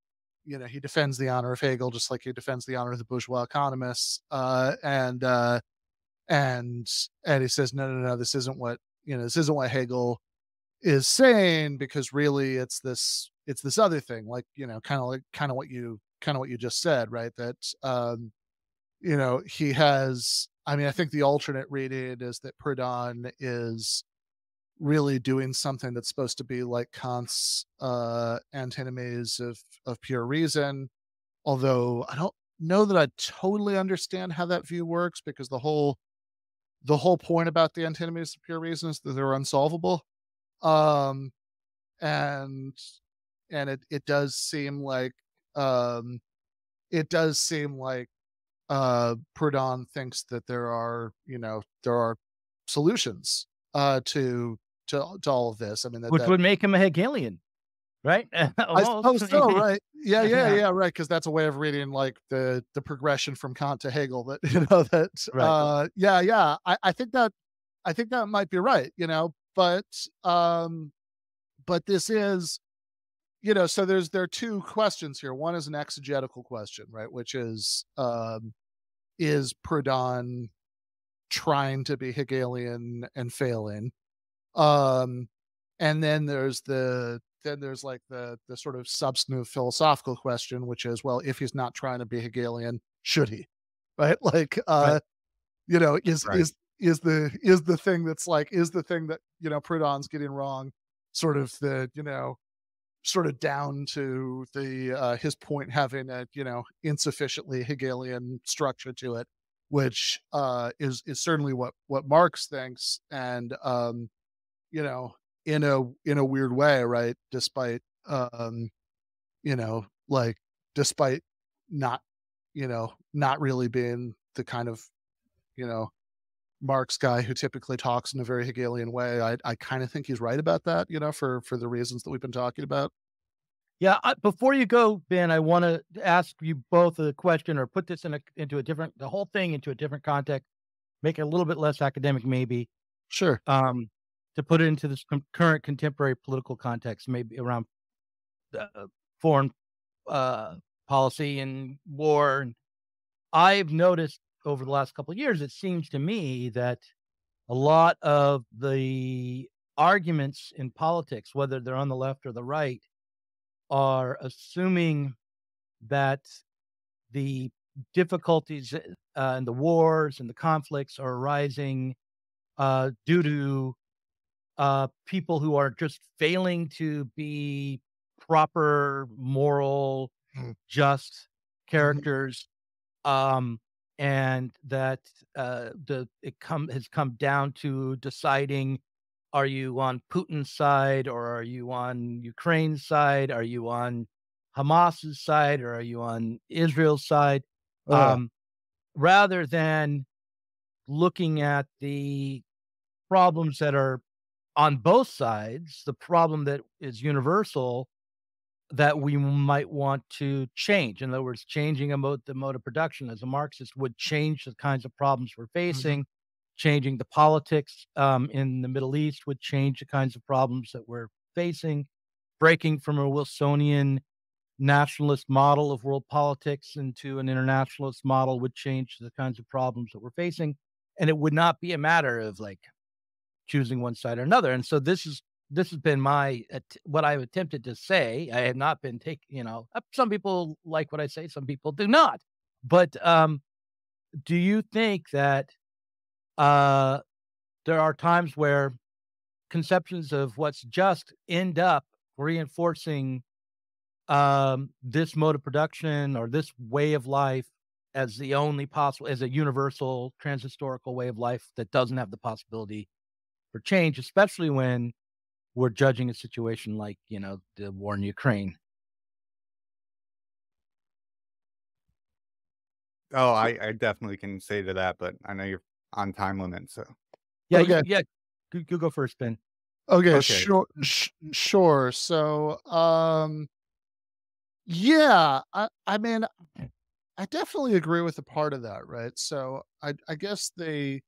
You know, he defends the honor of Hegel, just like he defends the honor of the bourgeois economists. Uh, and, uh, and, and he says, no, no, no, this isn't what, you know, this isn't what Hegel is saying, because really it's this it's this other thing, like, you know, kind of like kind of what you kind of what you just said, right? That um you know, he has, I mean, I think the alternate reading is that Proudhon is really doing something that's supposed to be like Kant's uh, antinomies of, of pure reason. Although I don't know that I totally understand how that view works, because the whole the whole point about the antinomies of pure reason is that they're unsolvable. Um, and and it, it does seem like um, it does seem like uh, Proudhon thinks that there are, you know, there are solutions uh, to to to all of this. I mean, that, which that, would make him a Hegelian. Right? I suppose so, right? Yeah, yeah, yeah, right. Because that's a way of reading like the the progression from Kant to Hegel. That you know that. Right. Uh, yeah, yeah. I, I think that I think that might be right. You know, but um, but this is, you know, so there's there are two questions here. One is an exegetical question, right? Which is um, is Proudhon trying to be Hegelian and failing? Um, and then there's the Then there's like the the sort of substantive philosophical question, which is, well, if he's not trying to be Hegelian, should he? Right? Like, uh, right. you know, is right. is is the is the thing that's like is the thing that you know Proudhon's getting wrong, sort of the you know, sort of down to the uh, his point having a you know insufficiently Hegelian structure to it, which uh, is is certainly what what Marx thinks, and um, you know. in a, in a weird way, right? Despite, um, you know, like, despite not, you know, not really being the kind of, you know, Marx guy who typically talks in a very Hegelian way. I, I kind of think he's right about that, you know, for, for the reasons that we've been talking about. Yeah. I, before you go, Ben, I want to ask you both a question, or put this in a, into a different, the whole thing into a different context, make it a little bit less academic, maybe. Sure. Um, to put it into this current contemporary political context, maybe around uh, foreign uh, policy and war. And I've noticed over the last couple of years, it seems to me that a lot of the arguments in politics, whether they're on the left or the right, are assuming that the difficulties uh, and the wars and the conflicts are arising uh, due to Uh, people who are just failing to be proper, moral, mm. just characters, um, and that uh, the it come has come down to deciding: are you on Putin's side, or are you on Ukraine's side? Are you on Hamas's side, or are you on Israel's side? Oh. Um, rather than looking at the problems that are on both sides, the problem that is universal that we might want to change. In other words, changing a mode, the mode of production, as a Marxist, would change the kinds of problems we're facing. Mm-hmm. Changing the politics um, in the Middle East would change the kinds of problems that we're facing. Breaking from a Wilsonian nationalist model of world politics into an internationalist model would change the kinds of problems that we're facing. And it would not be a matter of like choosing one side or another. And so this is this has been my what I've attempted to say. I have not been taking, you know, some people like what I say, some people do not. But um, do you think that uh, there are times where conceptions of what's just end up reinforcing um, this mode of production or this way of life as the only possible, as a universal transhistorical way of life that doesn't have the possibility for change, especially when we're judging a situation like, you know, the war in Ukraine? Oh, I, I definitely can say to that, but I know you're on time limit, so. Yeah, okay. you, yeah. You, you go first, Ben. Okay, okay. sure. Sh sure. So, um, yeah, I, I mean, I definitely agree with a part of that, right? So I, I guess they...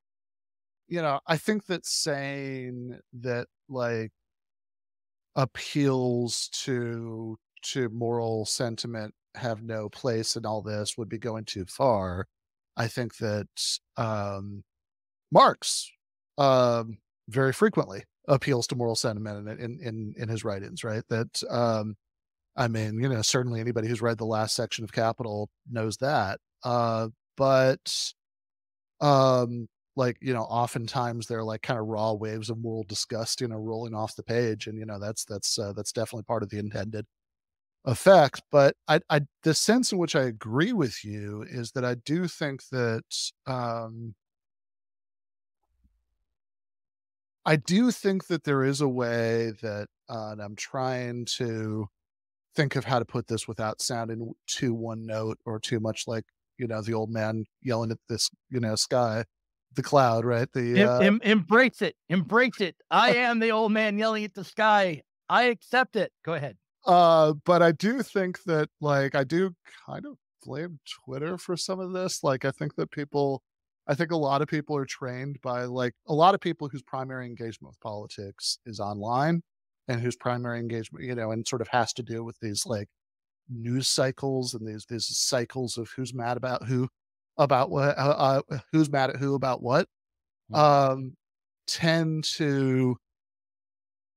You know, I think that saying that like appeals to to moral sentiment have no place in all this would be going too far. I think that um, Marx um, very frequently appeals to moral sentiment in in in his writings, right? That um, I mean, you know, certainly anybody who's read the last section of Capital knows that. Uh, but um, like, you know, oftentimes they're like kind of raw waves of moral disgust, you know, rolling off the page. And, you know, that's, that's, uh, that's definitely part of the intended effect. But I, I, the sense in which I agree with you is that I do think that, um, I do think that there is a way that, uh, and I'm trying to think of how to put this without sounding too one note or too much like, you know, the old man yelling at this, you know, sky, the cloud, right? The uh... em em embrace it, embrace it. I am the old man yelling at the sky. I accept it. Go ahead. Uh, but I do think that, like, I do kind of blame Twitter for some of this. Like, I think that people, I think a lot of people are trained by, like, a lot of people whose primary engagement with politics is online and whose primary engagement, you know, and sort of has to do with these, like, news cycles and these, these cycles of who's mad about who, about what, uh, uh, who's mad at who about what, um, tend to,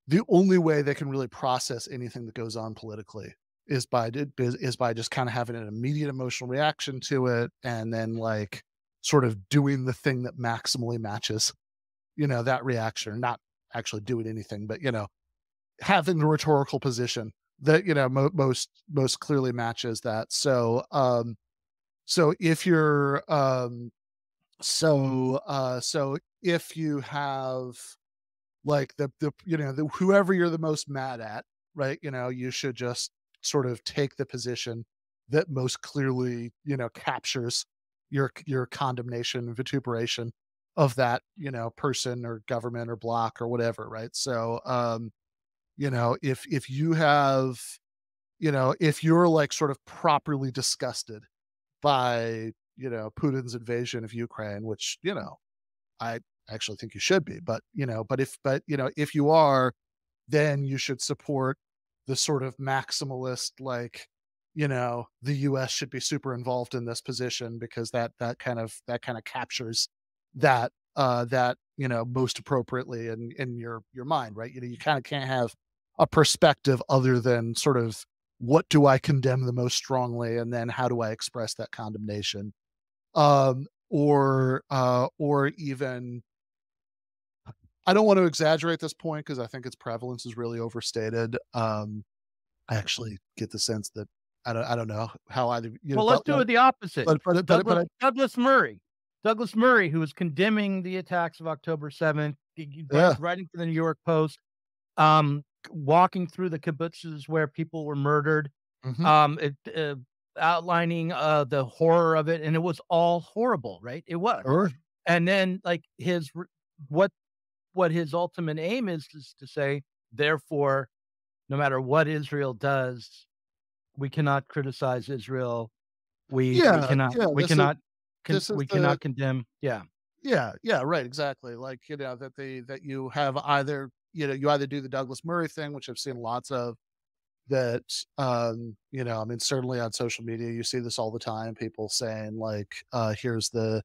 the only way they can really process anything that goes on politically is by, is by just kind of having an immediate emotional reaction to it. And then, like, sort of doing the thing that maximally matches, you know, that reaction, not actually doing anything, but, you know, having the rhetorical position that, you know, mo most, most clearly matches that. So, um, so if you're, um, so, uh, so if you have, like, the, the, you know, the, whoever you're the most mad at, right, you know, you should just sort of take the position that most clearly, you know, captures your, your condemnation, vituperation of that, you know, person or government or block or whatever. Right. So, um, you know, if, if you have, you know, if you're, like, sort of properly disgusted by, you know, Putin's invasion of Ukraine, which, you know, I actually think you should be, but, you know, but if, but, you know, if you are, then you should support the sort of maximalist, like, you know, the U S should be super involved in this position because that, that kind of, that kind of captures that, uh, that, you know, most appropriately in, in your, your mind, right? You know, you kind of can't have a perspective other than sort of, what do I condemn the most strongly? And then how do I express that condemnation? Um, or, uh, or even, I don't want to exaggerate this point because I think its prevalence is really overstated. Um, I actually get the sense that I don't, I don't know how either. You well, know, let's but, do it the opposite. But, but, Douglas, but, but I, Douglas Murray, Douglas Murray, who was condemning the attacks of October seventh, yeah. writing for the New York Post, um, walking through the kibbutzes where people were murdered, mm-hmm. um, it, uh, outlining uh, the horror of it. And it was all horrible, right? It was. Sure. And then, like, his what. what his ultimate aim is, is to say, therefore, no matter what Israel does, we cannot criticize Israel. We cannot, we cannot, yeah, we cannot, is, con we the, cannot condemn. Yeah. Yeah. Yeah. Right. Exactly. Like, you know, that they, that you have either, you know, you either do the Douglas Murray thing, which I've seen lots of that, um, you know, I mean, certainly on social media, you see this all the time, people saying, like, uh, here's the,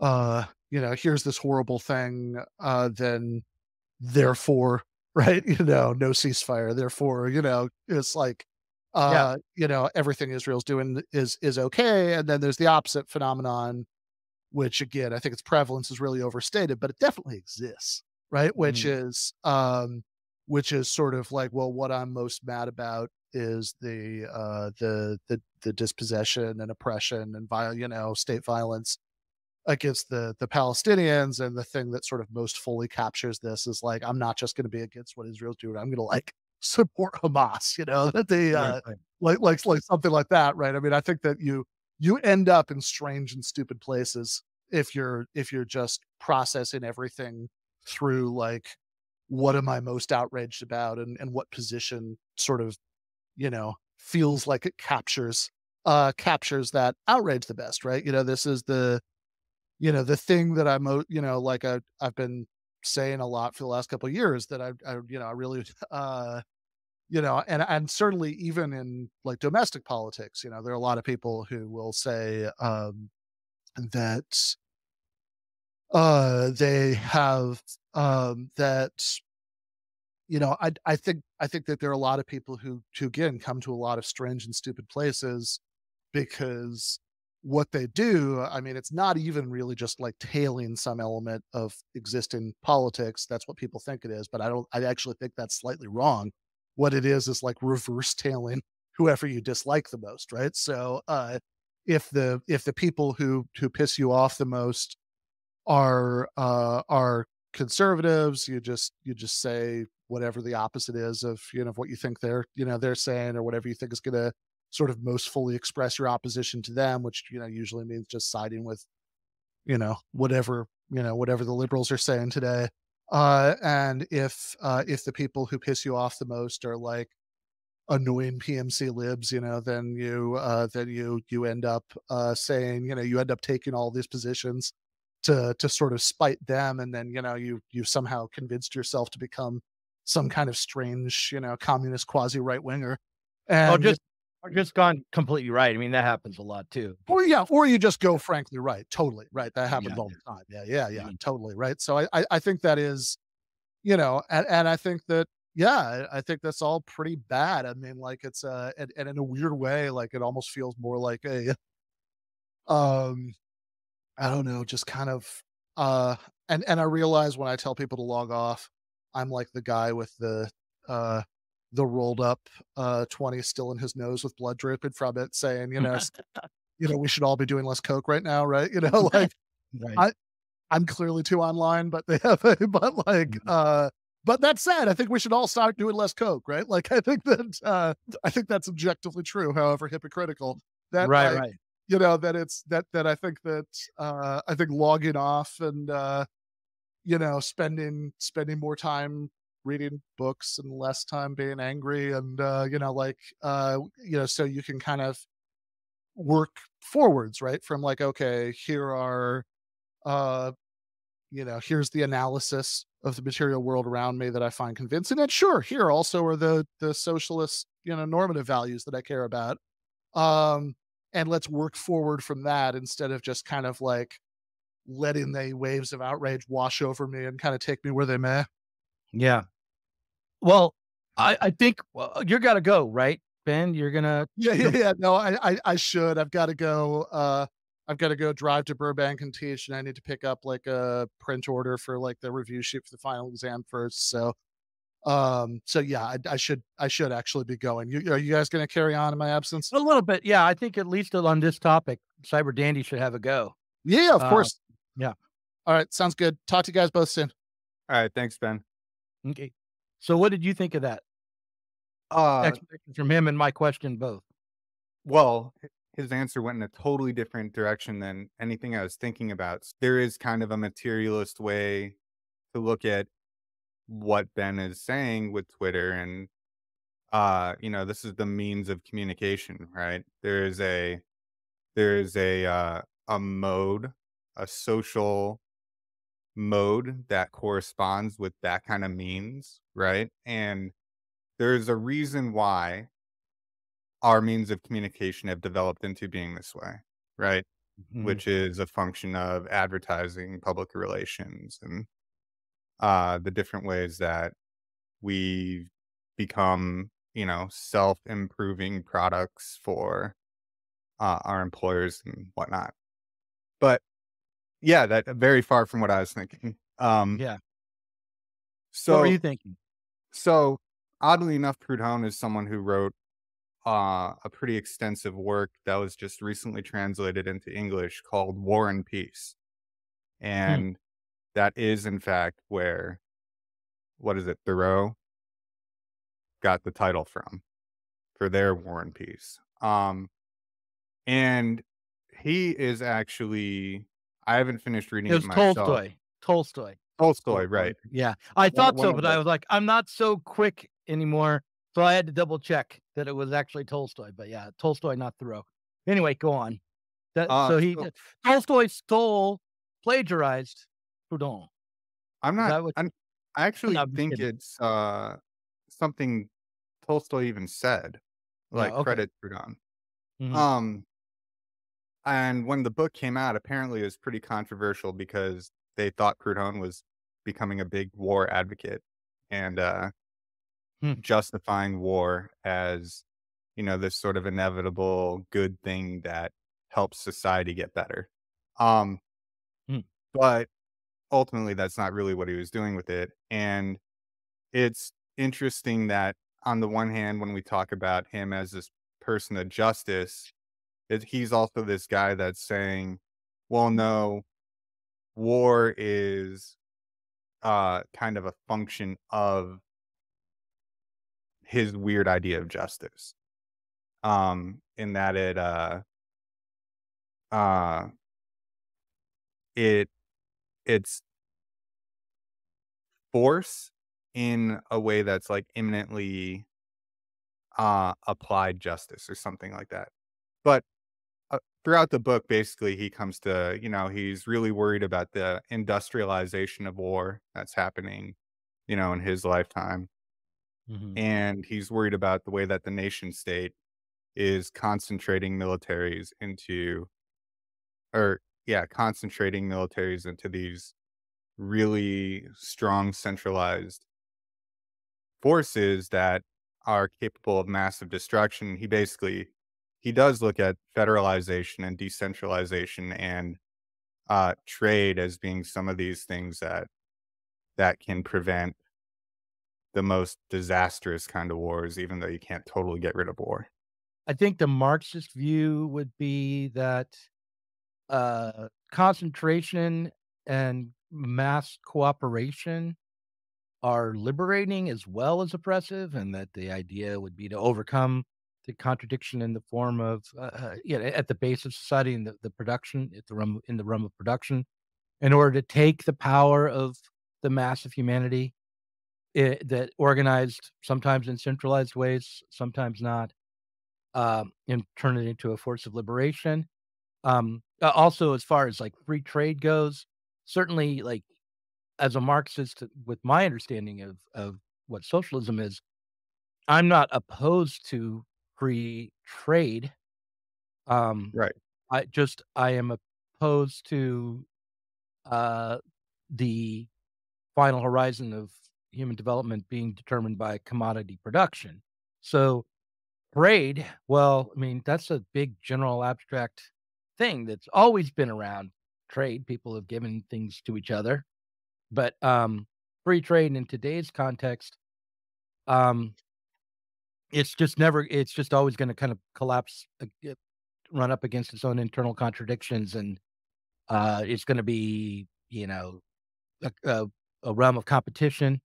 uh, you know, here's this horrible thing, uh, then therefore, right, you know, no ceasefire, therefore, you know, it's like, uh, yeah. you know, everything Israel's doing is, is okay. And then there's the opposite phenomenon, which, again, I think its prevalence is really overstated, but it definitely exists, right? Which mm. is, um, which is sort of like, well, what I'm most mad about is the, uh, the, the, the dispossession and oppression and viol, you know, state violence against the the Palestinians. And the thing that sort of most fully captures this is, like, I'm not just going to be against what Israel's doing, I'm going to, like, support Hamas, you know, that they uh, right, right. like like like something like that, right? I mean, I think that you you end up in strange and stupid places if you're if you're just processing everything through, like, what am I most outraged about, and and what position sort of, you know, feels like it captures uh captures that outrage the best, right? You know, this is the you know, the thing that I'm, you know, like I, I've been saying a lot for the last couple of years that I, I, you know, I really, uh, you know, and, and certainly even in, like, domestic politics, you know, there are a lot of people who will say, um, that, uh, they have, um, that, you know, I, I think, I think that there are a lot of people who, who again, come to a lot of strange and stupid places because what they do, I mean, it's not even really just like tailing some element of existing politics. That's what people think it is, but I don't, I actually think that's slightly wrong. What it is, is like reverse tailing whoever you dislike the most, right? So uh, if the, if the people who, who piss you off the most are, uh, are conservatives, you just, you just say whatever the opposite is of, you know, of what you think they're, you know, they're saying, or whatever you think is going to sort of most fully express your opposition to them, which, you know, usually means just siding with, you know, whatever, you know, whatever the liberals are saying today. Uh, and if, uh, if the people who piss you off the most are like annoying P M C libs, you know, then you, uh, then you, you end up, uh, saying, you know, you end up taking all these positions to, to sort of spite them. And then, you know, you, you somehow convinced yourself to become some kind of strange, you know, communist quasi right winger. And oh, just, Or just gone completely right. I mean, that happens a lot too. Or yeah, or you just go frankly right, totally right. That happens yeah. all the time. Yeah, yeah, yeah, mm-hmm. totally right. So I, I, I think that is, you know, and, and I think that yeah, I think that's all pretty bad. I mean, like it's uh, and, and in a weird way, like it almost feels more like a, um, I don't know, just kind of uh, and and I realize when I tell people to log off, I'm like the guy with the uh. the rolled up uh, twenty still in his nose with blood dripping from it, saying, you know, you know, we should all be doing less coke right now, right? You know, like right. I, I'm clearly too online, but they have, a, but like, uh, but that said, I think we should all start doing less coke, right? Like, I think that uh, I think that's objectively true, however hypocritical that, right, like, right. you know, that it's that that I think that uh, I think logging off and uh, you know, spending spending more time reading books and less time being angry and, uh, you know, like, uh, you know, so you can kind of work forwards, right? From like, okay, here are, uh, you know, here's the analysis of the material world around me that I find convincing. And sure, here also are the, the socialist, you know, normative values that I care about. Um, and let's work forward from that instead of just kind of like letting the waves of outrage wash over me and kind of take me where they may. Yeah. Well, I, I think well, you're got to go, right, Ben? You're going to. Yeah, yeah, yeah. No, I, I, I should. I've got to go. Uh, I've got to go drive to Burbank and teach, and I need to pick up like a print order for like the review sheet for the final exam first. So, um, so yeah, I, I should, I should actually be going. You, are you guys going to carry on in my absence? A little bit. Yeah. I think at least on this topic, Cyber Dandy should have a go. Yeah, of uh, course. Yeah. All right. Sounds good. Talk to you guys both soon. All right. Thanks, Ben. Okay. So what did you think of that? Uh, Expectations from him and my question both. Well, his answer went in a totally different direction than anything I was thinking about. There is kind of a materialist way to look at what Ben is saying with Twitter. And, uh, you know, this is the means of communication, right? There is a, there is a, uh, a mode, a social mode that corresponds with that kind of means, right? And there's a reason why our means of communication have developed into being this way, right? Mm-hmm. Which is a function of advertising, public relations, and uh, the different ways that we become, you know, self-improving products for uh, our employers and whatnot. But yeah, that very far from what I was thinking. Um, yeah. So what were you thinking? So oddly enough, Proudhon is someone who wrote uh, a pretty extensive work that was just recently translated into English called War and Peace. And hmm. that is, in fact, where, what is it, Thoreau got the title from for their War and Peace. Um, and he is actually... I haven't finished reading it, it myself. Tolstoy. Tolstoy. Tolstoy, right. Yeah. I thought one, so, one but I was like, I'm not so quick anymore. So I had to double check that it was actually Tolstoy. But yeah, Tolstoy, not Thoreau. Anyway, go on. That, uh, so he so, Tolstoy stole, plagiarized Proudhon. I'm not, what, I'm, I actually I'm think kidding. it's uh, something Tolstoy even said, like oh, okay. credit Proudhon. Mm-hmm. Um, And when the book came out, apparently it was pretty controversial because they thought Proudhon was becoming a big war advocate and uh, hmm. justifying war as, you know, this sort of inevitable good thing that helps society get better. Um, mm. But ultimately, that's not really what he was doing with it. And it's interesting that on the one hand, when we talk about him as this person of justice, it, he's also this guy that's saying, well, no, war is uh, kind of a function of his weird idea of justice, um, in that it, uh, uh, it, it's force in a way that's like imminently, uh, applied justice or something like that. But uh, throughout the book, basically, he comes to, you know, he's really worried about the industrialization of war that's happening, you know, in his lifetime. Mm-hmm. And he's worried about the way that the nation state is concentrating militaries into, or yeah, concentrating militaries into these really strong centralized forces that are capable of massive destruction. He basically, he does look at federalization and decentralization and uh, trade as being some of these things that, that can prevent the most disastrous kind of wars, even though you can't totally get rid of war. I think the Marxist view would be that uh, concentration and mass cooperation are liberating as well as oppressive, and that the idea would be to overcome the contradiction in the form of, uh, you know, at the base of society in the, the production, at the realm, in the realm of production, in order to take the power of the mass of humanity. It, that organized, sometimes in centralized ways, sometimes not, um, and turn it into a force of liberation. Um, also, as far as like free trade goes, certainly, like as a Marxist, with my understanding of of what socialism is, I'm not opposed to free trade. Um, right. I just I am opposed to uh, the final horizon of human development being determined by commodity production. So trade, well, I mean, that's a big general abstract thing that's always been around trade. People have given things to each other, but um, free trade in today's context, um, it's just never, it's just always going to kind of collapse, uh, run up against its own internal contradictions. And uh, it's going to be, you know, a, a, a realm of competition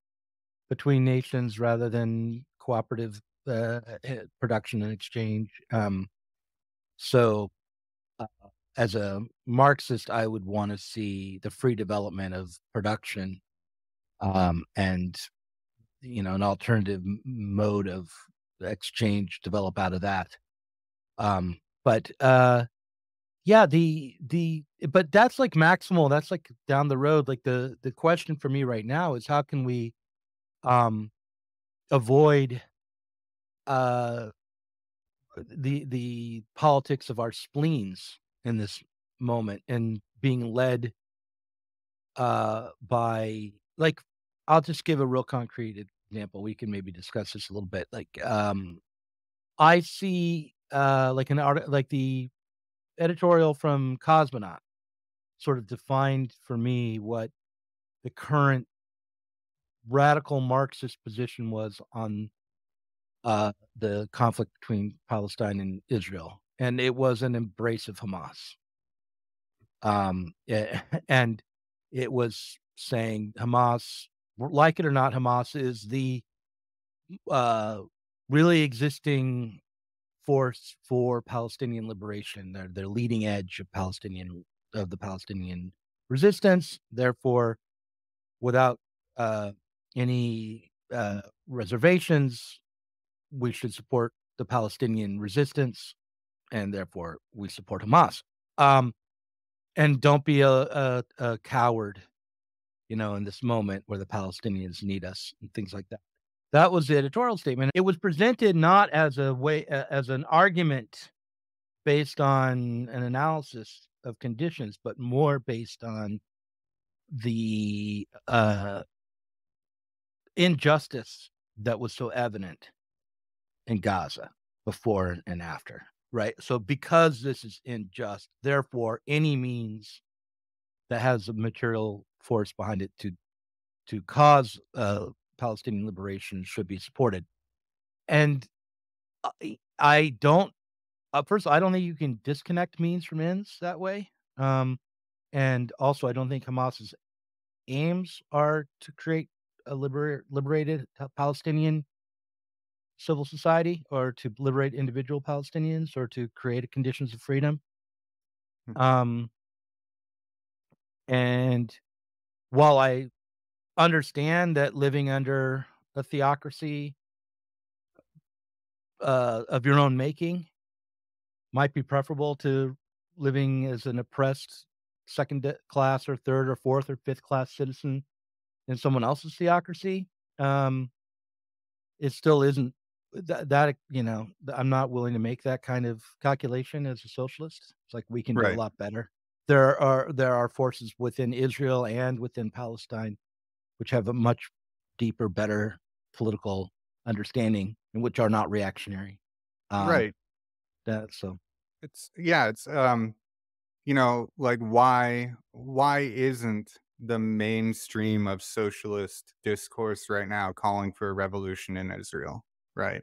between nations rather than cooperative uh, production and exchange. Um, so uh, as a Marxist, I would want to see the free development of production um, and, you know, an alternative mode of exchange develop out of that. Um, but uh, yeah, the, the, but that's like maximal, that's like down the road. Like the, the question for me right now is how can we Um, avoid uh, the the politics of our spleens in this moment and being led uh, by, like, I'll just give a real concrete example. We can maybe discuss this a little bit. Like, um, I see uh, like an art, like the editorial from Cosmonaut sort of defined for me what the current radical Marxist position was on uh, the conflict between Palestine and Israel, and it was an embrace of Hamas. Um, it, and it was saying Hamas, like it or not, Hamas is the uh, really existing force for Palestinian liberation. They're the leading edge of Palestinian of the Palestinian resistance. Therefore, without uh, any uh, reservations, we should support the Palestinian resistance, and therefore we support Hamas. Um, and don't be a, a, a coward, you know, in this moment where the Palestinians need us and things like that. That was the editorial statement. It was presented not as a way, uh, as an argument based on an analysis of conditions, but more based on the uh, injustice that was so evident in Gaza before and after, right? So because this is unjust, therefore any means that has a material force behind it to to cause uh, Palestinian liberation should be supported. And I, I don't, uh, first of all, I don't think you can disconnect means from ends that way. Um, and also, I don't think Hamas's aims are to create a liber- liberated Palestinian civil society, or to liberate individual Palestinians, or to create conditions of freedom. Mm-hmm. Um, and while I understand that living under a theocracy uh, of your own making might be preferable to living as an oppressed second class or third or fourth or fifth class citizen in someone else's theocracy, um, it still isn't that, that, you know, I'm not willing to make that kind of calculation as a socialist. It's like, we can right. do a lot better. There are, there are forces within Israel and within Palestine which have a much deeper, better political understanding, and which are not reactionary. Um, right. That, so it's, yeah, it's, um, you know, like why, why isn't the mainstream of socialist discourse right now calling for a revolution in Israel, right?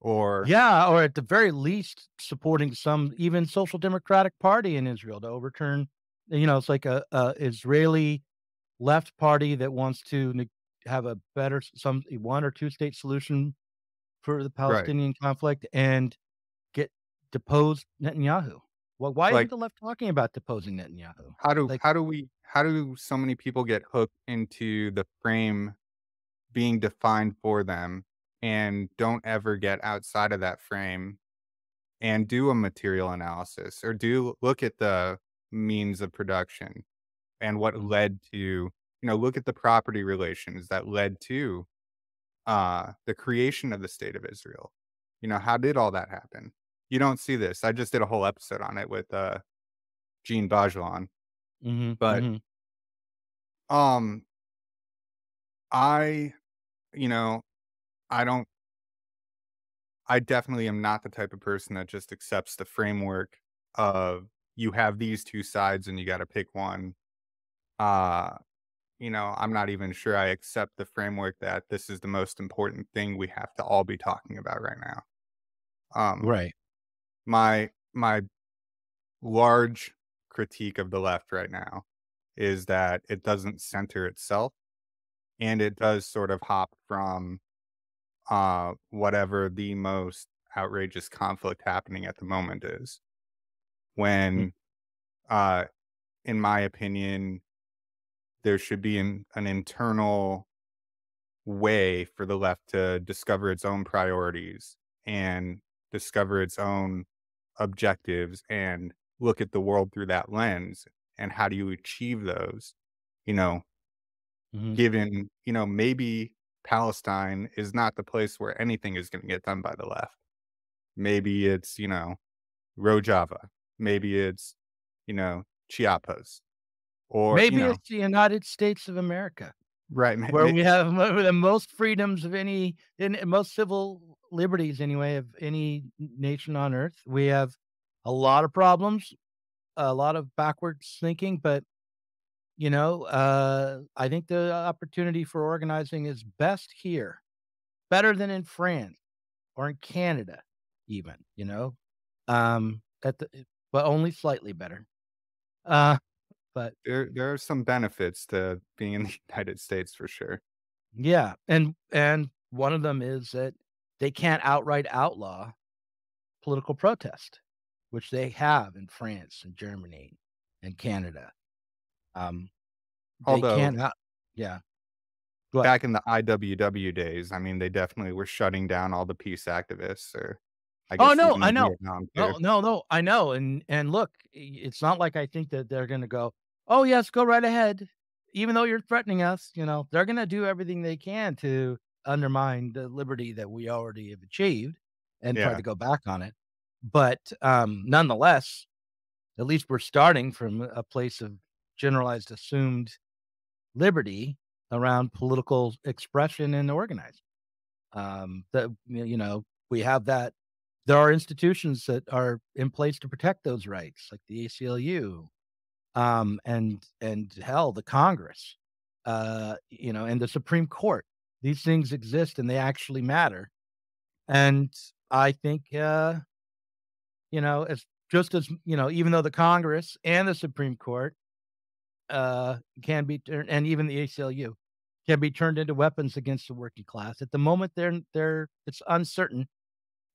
Or yeah, or at the very least supporting some even social democratic party in Israel to overturn, you know, it's like a, a Israeli left party that wants to have a better, some one or two state solution for the Palestinian right. conflict and get deposed Netanyahu. Well, why like, isn't the left talking about deposing Netanyahu? How do, like, how do we, how do so many people get hooked into the frame being defined for them and don't ever get outside of that frame and do a material analysis or do look at the means of production and what led to, you know, look at the property relations that led to uh, the creation of the state of Israel. You know, how did all that happen? You don't see this. I just did a whole episode on it with uh, Gene Bajelon. Mm-hmm, but mm-hmm. um, I, you know, I don't, I definitely am not the type of person that just accepts the framework of you have these two sides and you got to pick one. Uh, you know, I'm not even sure I accept the framework that this is the most important thing we have to all be talking about right now. Um, right. My, my large critique of the left right now is that it doesn't center itself, and it does sort of hop from uh, whatever the most outrageous conflict happening at the moment is. When, mm-hmm. uh, in my opinion, there should be an, an internal way for the left to discover its own priorities and discover its own objectives and look at the world through that lens. And how do you achieve those, you know, mm-hmm. given, you know, maybe Palestine is not the place where anything is going to get done by the left. Maybe it's, you know, Rojava. Maybe it's, you know, Chiapas. Or maybe you know, it's the United States of America. Right. Maybe. Where we have the most freedoms of any, in most civil liberties anyway, of any nation on earth. We have a lot of problems, a lot of backwards thinking, but, you know, uh, I think the opportunity for organizing is best here, better than in France or in Canada, even, you know, um, at the, but only slightly better. Uh, but there, there are some benefits to being in the United States for sure. Yeah. And, and one of them is that they can't outright outlaw political protest, which they have in France and Germany and Canada. Um, Although, they can't, yeah. Back in the I W W days, I mean, they definitely were shutting down all the peace activists. Or, I guess oh no, I know, no, no, no, I know. And and look, it's not like I think that they're going to go, oh yes, go right ahead, even though you're threatening us. You know, they're going to do everything they can to undermine the liberty that we already have achieved and yeah. try to go back on it. But um, nonetheless, at least we're starting from a place of generalized assumed liberty around political expression and organizing. Um, that, you know, we have that there are institutions that are in place to protect those rights, like the A C L U, um, and and hell, the Congress, uh, you know, and the Supreme Court. These things exist and they actually matter. And I think, uh, you know, as just as, you know, even though the Congress and the Supreme Court uh, can be, and even the A C L U can be turned into weapons against the working class, at the moment they're they're it's uncertain.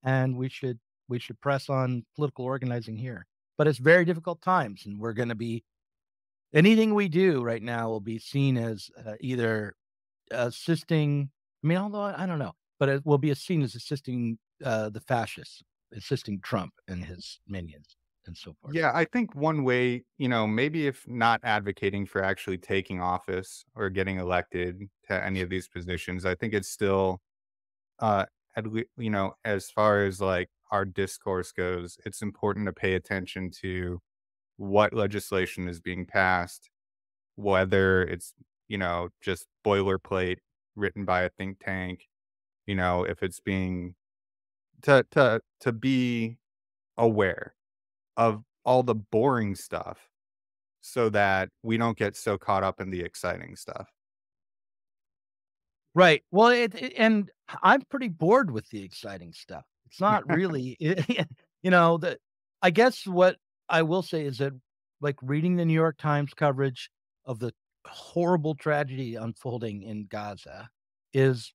And we should we should press on political organizing here. But it's very difficult times, and we're going to be, anything we do right now will be seen as uh, either assisting, I mean, although I don't know, but it will be seen as assisting uh, the fascists, assisting Trump and his minions and so forth. Yeah, I think one way, you know, maybe if not advocating for actually taking office or getting elected to any of these positions, I think it's still, uh, at least, you know, as far as like our discourse goes, it's important to pay attention to what legislation is being passed, whether it's, you know, just boilerplate written by a think tank, you know, if it's being, to to to be aware of all the boring stuff so that we don't get so caught up in the exciting stuff. Right. Well, it, it, and I'm pretty bored with the exciting stuff. It's not really, it, you know, the, I guess what I will say is that, like, reading the New York Times coverage of the horrible tragedy unfolding in Gaza is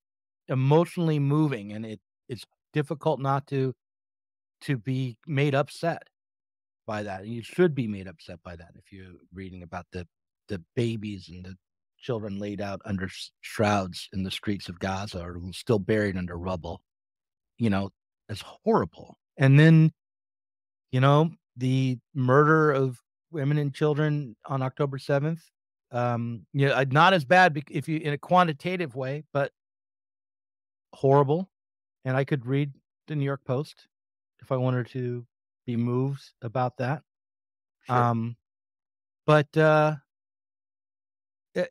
emotionally moving, and it it's difficult not to to be made upset by that. And you should be made upset by that if you're reading about the the babies and the children laid out under shrouds in the streets of Gaza, or still buried under rubble. You know, it's horrible. And then, you know, the murder of women and children on October seventh, um, you know, not as bad if you, in a quantitative way, but horrible. And I could read the New York Post if I wanted to be moved about that. Sure. Um, but, uh,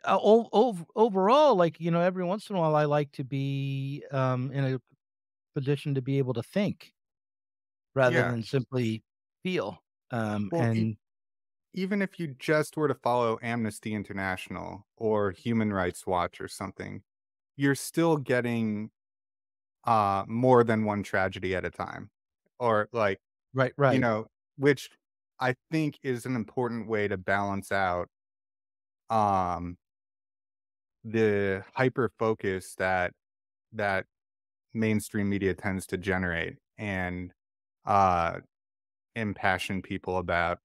overall, like, you know, every once in a while, I like to be um, in a position to be able to think rather yeah. than simply feel. Um, well, and e even if you just were to follow Amnesty International or Human Rights Watch or something, you're still getting uh, more than one tragedy at a time, or like, right, right, you know, which I think is an important way to balance out um the hyper focus that that mainstream media tends to generate and uh impassion people about.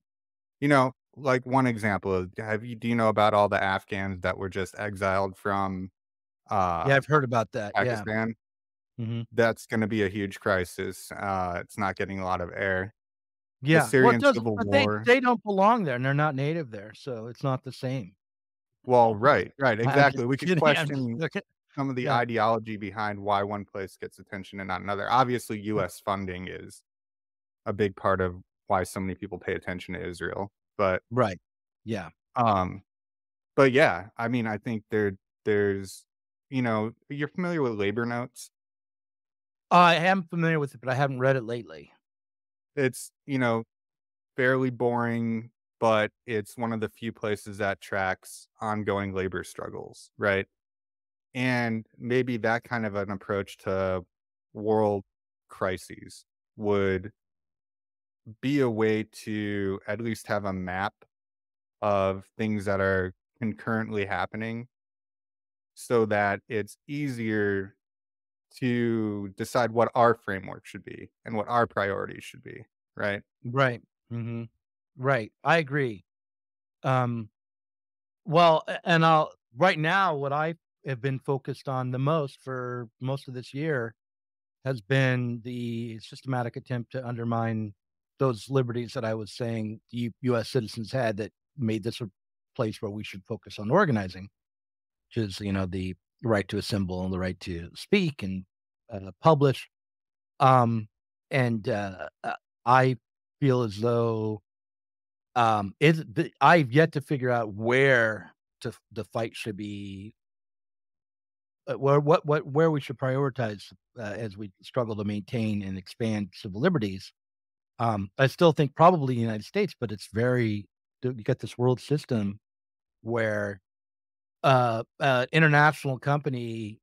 You know, like, one example of, have you do you know about all the Afghans that were just exiled from uh yeah I've heard about that, Pakistan? Yeah. Mm-hmm. That's going to be a huge crisis. Uh it's not getting a lot of air. Yeah, the Syrian well, Civil War. They, they don't belong there, and they're not native there, so it's not the same. Well, right, right, exactly. We could question some of the yeah. ideology behind why one place gets attention and not another. Obviously, U S funding is a big part of why so many people pay attention to Israel. But right, yeah. Um, but yeah, I mean, I think there, there's, you know, you're familiar with Labor Notes. Uh, I am familiar with it, but I haven't read it lately. It's, you know, fairly boring, but it's one of the few places that tracks ongoing labor struggles, right? And maybe that kind of an approach to world crises would be a way to at least have a map of things that are concurrently happening so that it's easier to decide what our framework should be and what our priorities should be. Right. Right. Mm-hmm. Right. I agree. Um, well, and I'll right now, what I have been focused on the most for most of this year has been the systematic attempt to undermine those liberties that I was saying the U S citizens had that made this a place where we should focus on organizing, which is, you know, the right to assemble and the right to speak and uh, publish. Um, and uh, I feel as though um, it, the, I've yet to figure out where to, the fight should be uh, where, what, what, where we should prioritize uh, as we struggle to maintain and expand civil liberties. Um, I still think probably the United States, but it's very, you got this world system where uh, uh, international company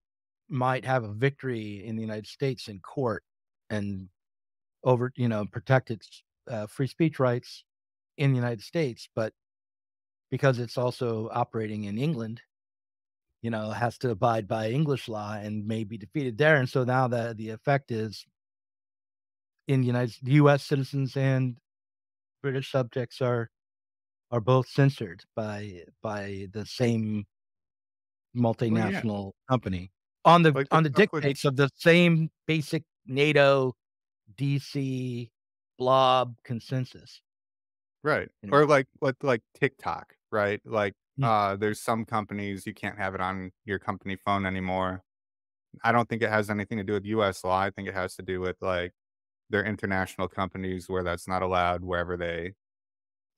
might have a victory in the United States in court and over, you know, protect its uh, free speech rights in the United States, but because it's also operating in England, you know, has to abide by English law and may be defeated there. And so now the, the effect is in the United the U S citizens and British subjects are are both censored by by the same multinational well, yeah. company on the like on the, the dictates of the same basic NATO D C blob consensus. Right. You know? Or like like like TikTok, right? Like uh there's some companies you can't have it on your company phone anymore. I don't think it has anything to do with U S law. I think it has to do with like their international companies where that's not allowed wherever they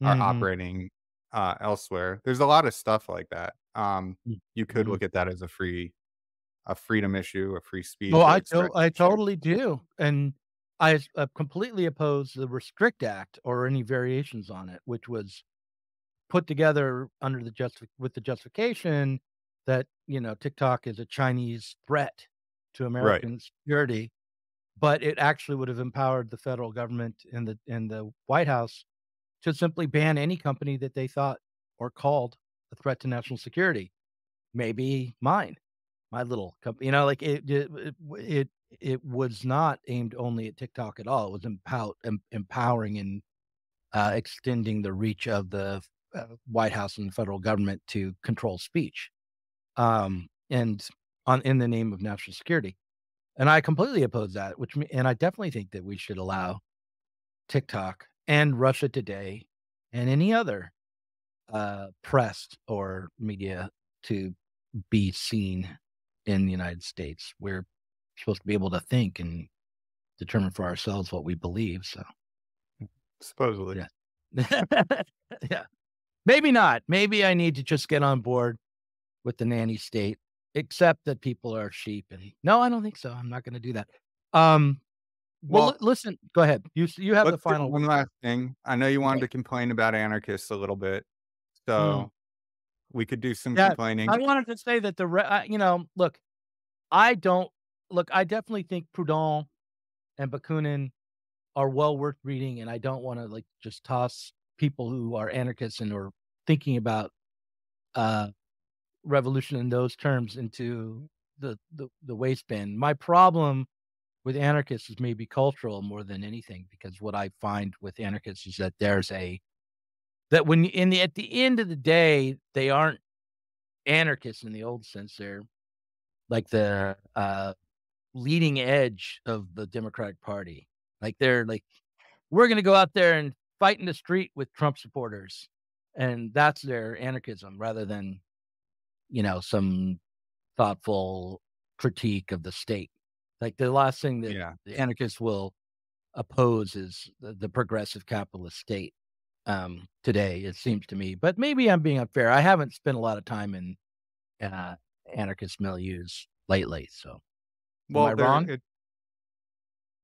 are mm-hmm. operating uh elsewhere. There's a lot of stuff like that. Um you could mm-hmm. look at that as a free a freedom issue, a free speech. Oh, I to- I totally do. And I uh, completely oppose the Restrict Act or any variations on it, which was put together under the just with the justification that, you know, TikTok is a Chinese threat to American right. security, but it actually would have empowered the federal government and the and the White House to simply ban any company that they thought or called a threat to national security. Maybe mine, my little company, you know, like it it it, it was not aimed only at TikTok at all. It was empow- em- empowering and uh, extending the reach of the Uh, White House and the federal government to control speech, um, and on in the name of national security, and I completely oppose that. Which and I definitely think that we should allow TikTok and Russia Today and any other uh, press or media to be seen in the United States. We're supposed to be able to think and determine for ourselves what we believe. So, supposedly, yeah, yeah. Maybe not. Maybe I need to just get on board with the nanny state, except that people are sheep. And no, I don't think so. I'm not going to do that. Um, well, well, listen, go ahead. You you have the final one. Last thing. I know you wanted okay. to complain about anarchists a little bit, so mm-hmm. we could do some yeah, complaining. I wanted to say that the, re- uh, you know, look, I don't, look, I definitely think Proudhon and Bakunin are well worth reading, and I don't want to like just toss people who are anarchists and are thinking about uh, revolution in those terms into the, the, the waste bin. My problem with anarchists is maybe cultural more than anything, because what I find with anarchists is that there's a, that when in the, at the end of the day, they aren't anarchists in the old sense. They're like the uh, leading edge of the Democratic Party. Like they're like, we're going to go out there and fight in the street with Trump supporters, and that's their anarchism, rather than, you know, some thoughtful critique of the state. Like the last thing that yeah. the anarchists will oppose is the, the progressive capitalist state um, today, it seems to me. But maybe I'm being unfair. I haven't spent a lot of time in uh, anarchist milieux lately, so well, am I wrong? It,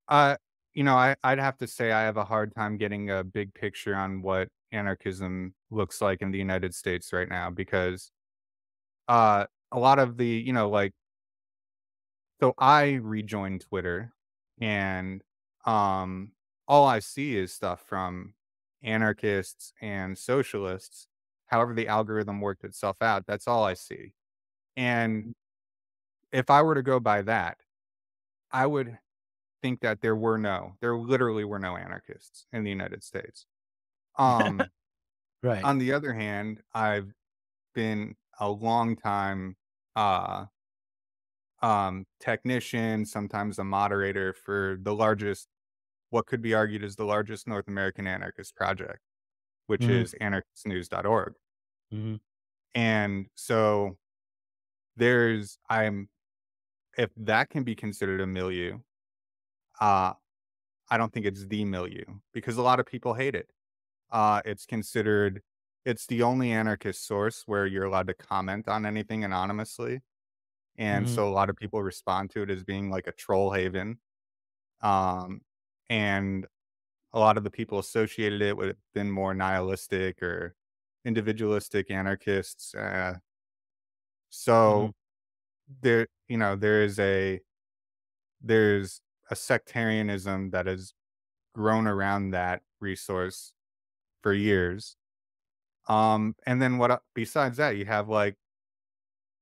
uh You know, I, I'd have to say I have a hard time getting a big picture on what anarchism looks like in the United States right now, because uh, a lot of the, you know, like, so I rejoined Twitter, and um, all I see is stuff from anarchists and socialists. However, the algorithm worked itself out. That's all I see. And if I were to go by that, I would think that there were no, there literally were no anarchists in the United States. Um, right. On the other hand, I've been a long time uh, um, technician, sometimes a moderator for the largest, what could be argued as the largest North American anarchist project, which mm-hmm. is anarchist news dot org. Mm-hmm. And so there's, I'm, if that can be considered a milieu, Uh, I don't think it's the milieu, because a lot of people hate it. Uh, it's considered, it's the only anarchist source where you're allowed to comment on anything anonymously. And mm-hmm. so a lot of people respond to it as being like a troll haven. Um, and a lot of the people associated it with been more nihilistic or individualistic anarchists. Uh, so mm-hmm. there, you know, there is a, there's a sectarianism that has grown around that resource for years. Um, and then what, besides that, you have like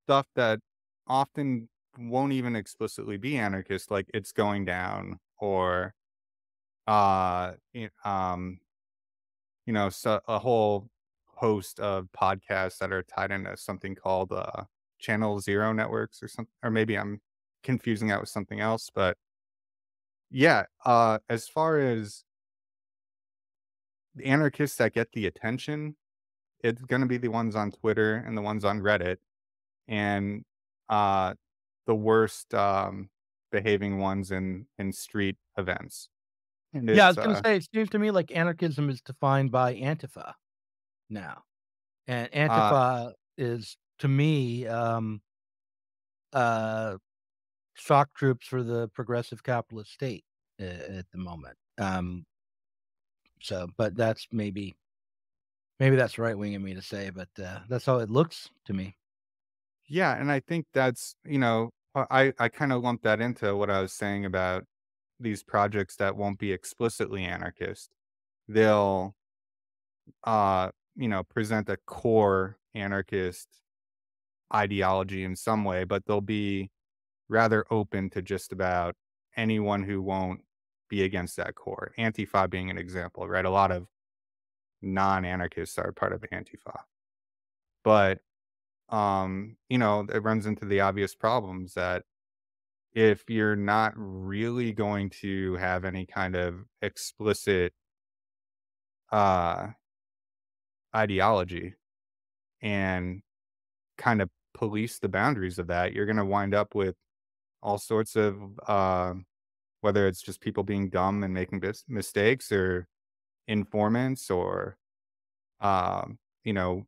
stuff that often won't even explicitly be anarchist, like It's Going Down, or uh um you know, so a whole host of podcasts that are tied into something called uh Channel Zero Networks or something, or maybe I'm confusing that with something else. But yeah, uh as far as the anarchists that get the attention, it's going to be the ones on Twitter and the ones on Reddit, and uh the worst um behaving ones in in street events. And yeah, I was gonna uh, say, it seems to me like anarchism is defined by Antifa now, and Antifa uh, is to me um uh shock troops for the progressive capitalist state uh, at the moment. Um so, but that's maybe maybe that's right wing of me to say, but uh, that's how it looks to me. Yeah, and I think that's, you know, I, I kind of lumped that into what I was saying about these projects that won't be explicitly anarchist. They'll, uh, you know, present a core anarchist ideology in some way, but they'll be rather open to just about anyone who won't be against that core. Antifa being an example, right? A lot of non-anarchists are part of Antifa. But um you know, it runs into the obvious problems that if you're not really going to have any kind of explicit uh ideology and kind of police the boundaries of that, you're going to wind up with all sorts of uh whether it's just people being dumb and making bis- mistakes or informants or um you know,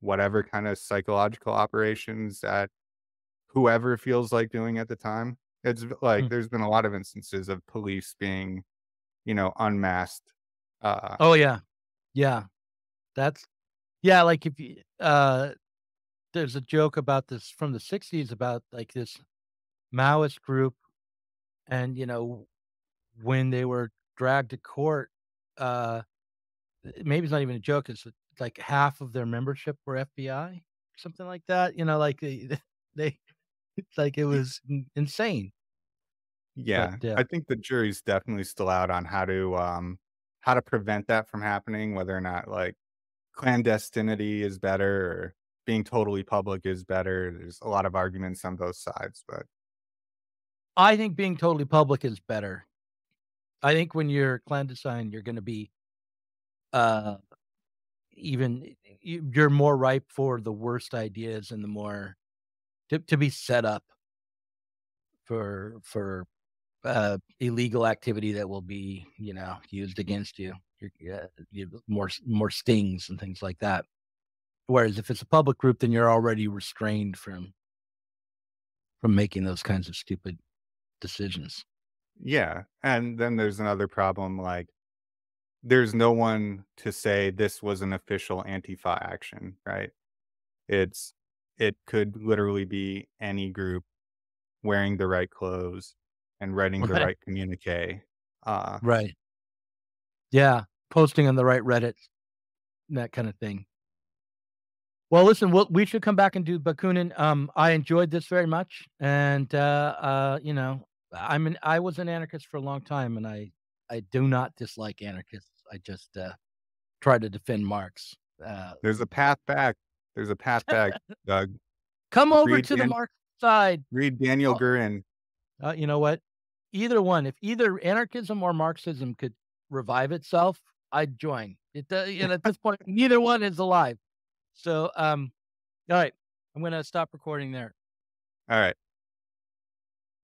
whatever kind of psychological operations that whoever feels like doing at the time. It's like, mm. there's been a lot of instances of police being, you know, unmasked. Uh, oh yeah. Yeah. That's yeah. Like if you, uh, there's a joke about this from the sixties about like this Maoist group. And, you know, when they were dragged to court, uh, maybe it's not even a joke. It's a, like half of their membership were F B I, something like that. You know, like they, they it's like it was insane. Yeah, but, uh, I think the jury's definitely still out on how to um, how to prevent that from happening. Whether or not like clandestinity is better or being totally public is better. There's a lot of arguments on both sides, but I think being totally public is better. I think when you're clandestine, you're going to be. Uh, even you're more ripe for the worst ideas and the more to, to be set up for for uh illegal activity that will be, you know, used against you. You're, you're more more stings and things like that, whereas if it's a public group, then you're already restrained from from making those kinds of stupid decisions. Yeah, and then there's another problem, like there's no one to say this was an official Antifa action, right? It's, it could literally be any group wearing the right clothes and writing right. the right communique. Uh, right. Yeah. Posting on the right Reddit, that kind of thing. Well, listen, we'll, we should come back and do Bakunin. Um, I enjoyed this very much. And, uh, uh, you know, I'm an, I was an anarchist for a long time, and I, I do not dislike anarchists. I just uh, try to defend Marx. Uh, There's a path back. There's a path back, Doug. Come over read to Dan- the Marx side. Read Daniel oh. Gurin. Uh, you know what? Either one. If either anarchism or Marxism could revive itself, I'd join. It, uh, and at this point, neither one is alive. So, um, all right. I'm going to stop recording there. All right.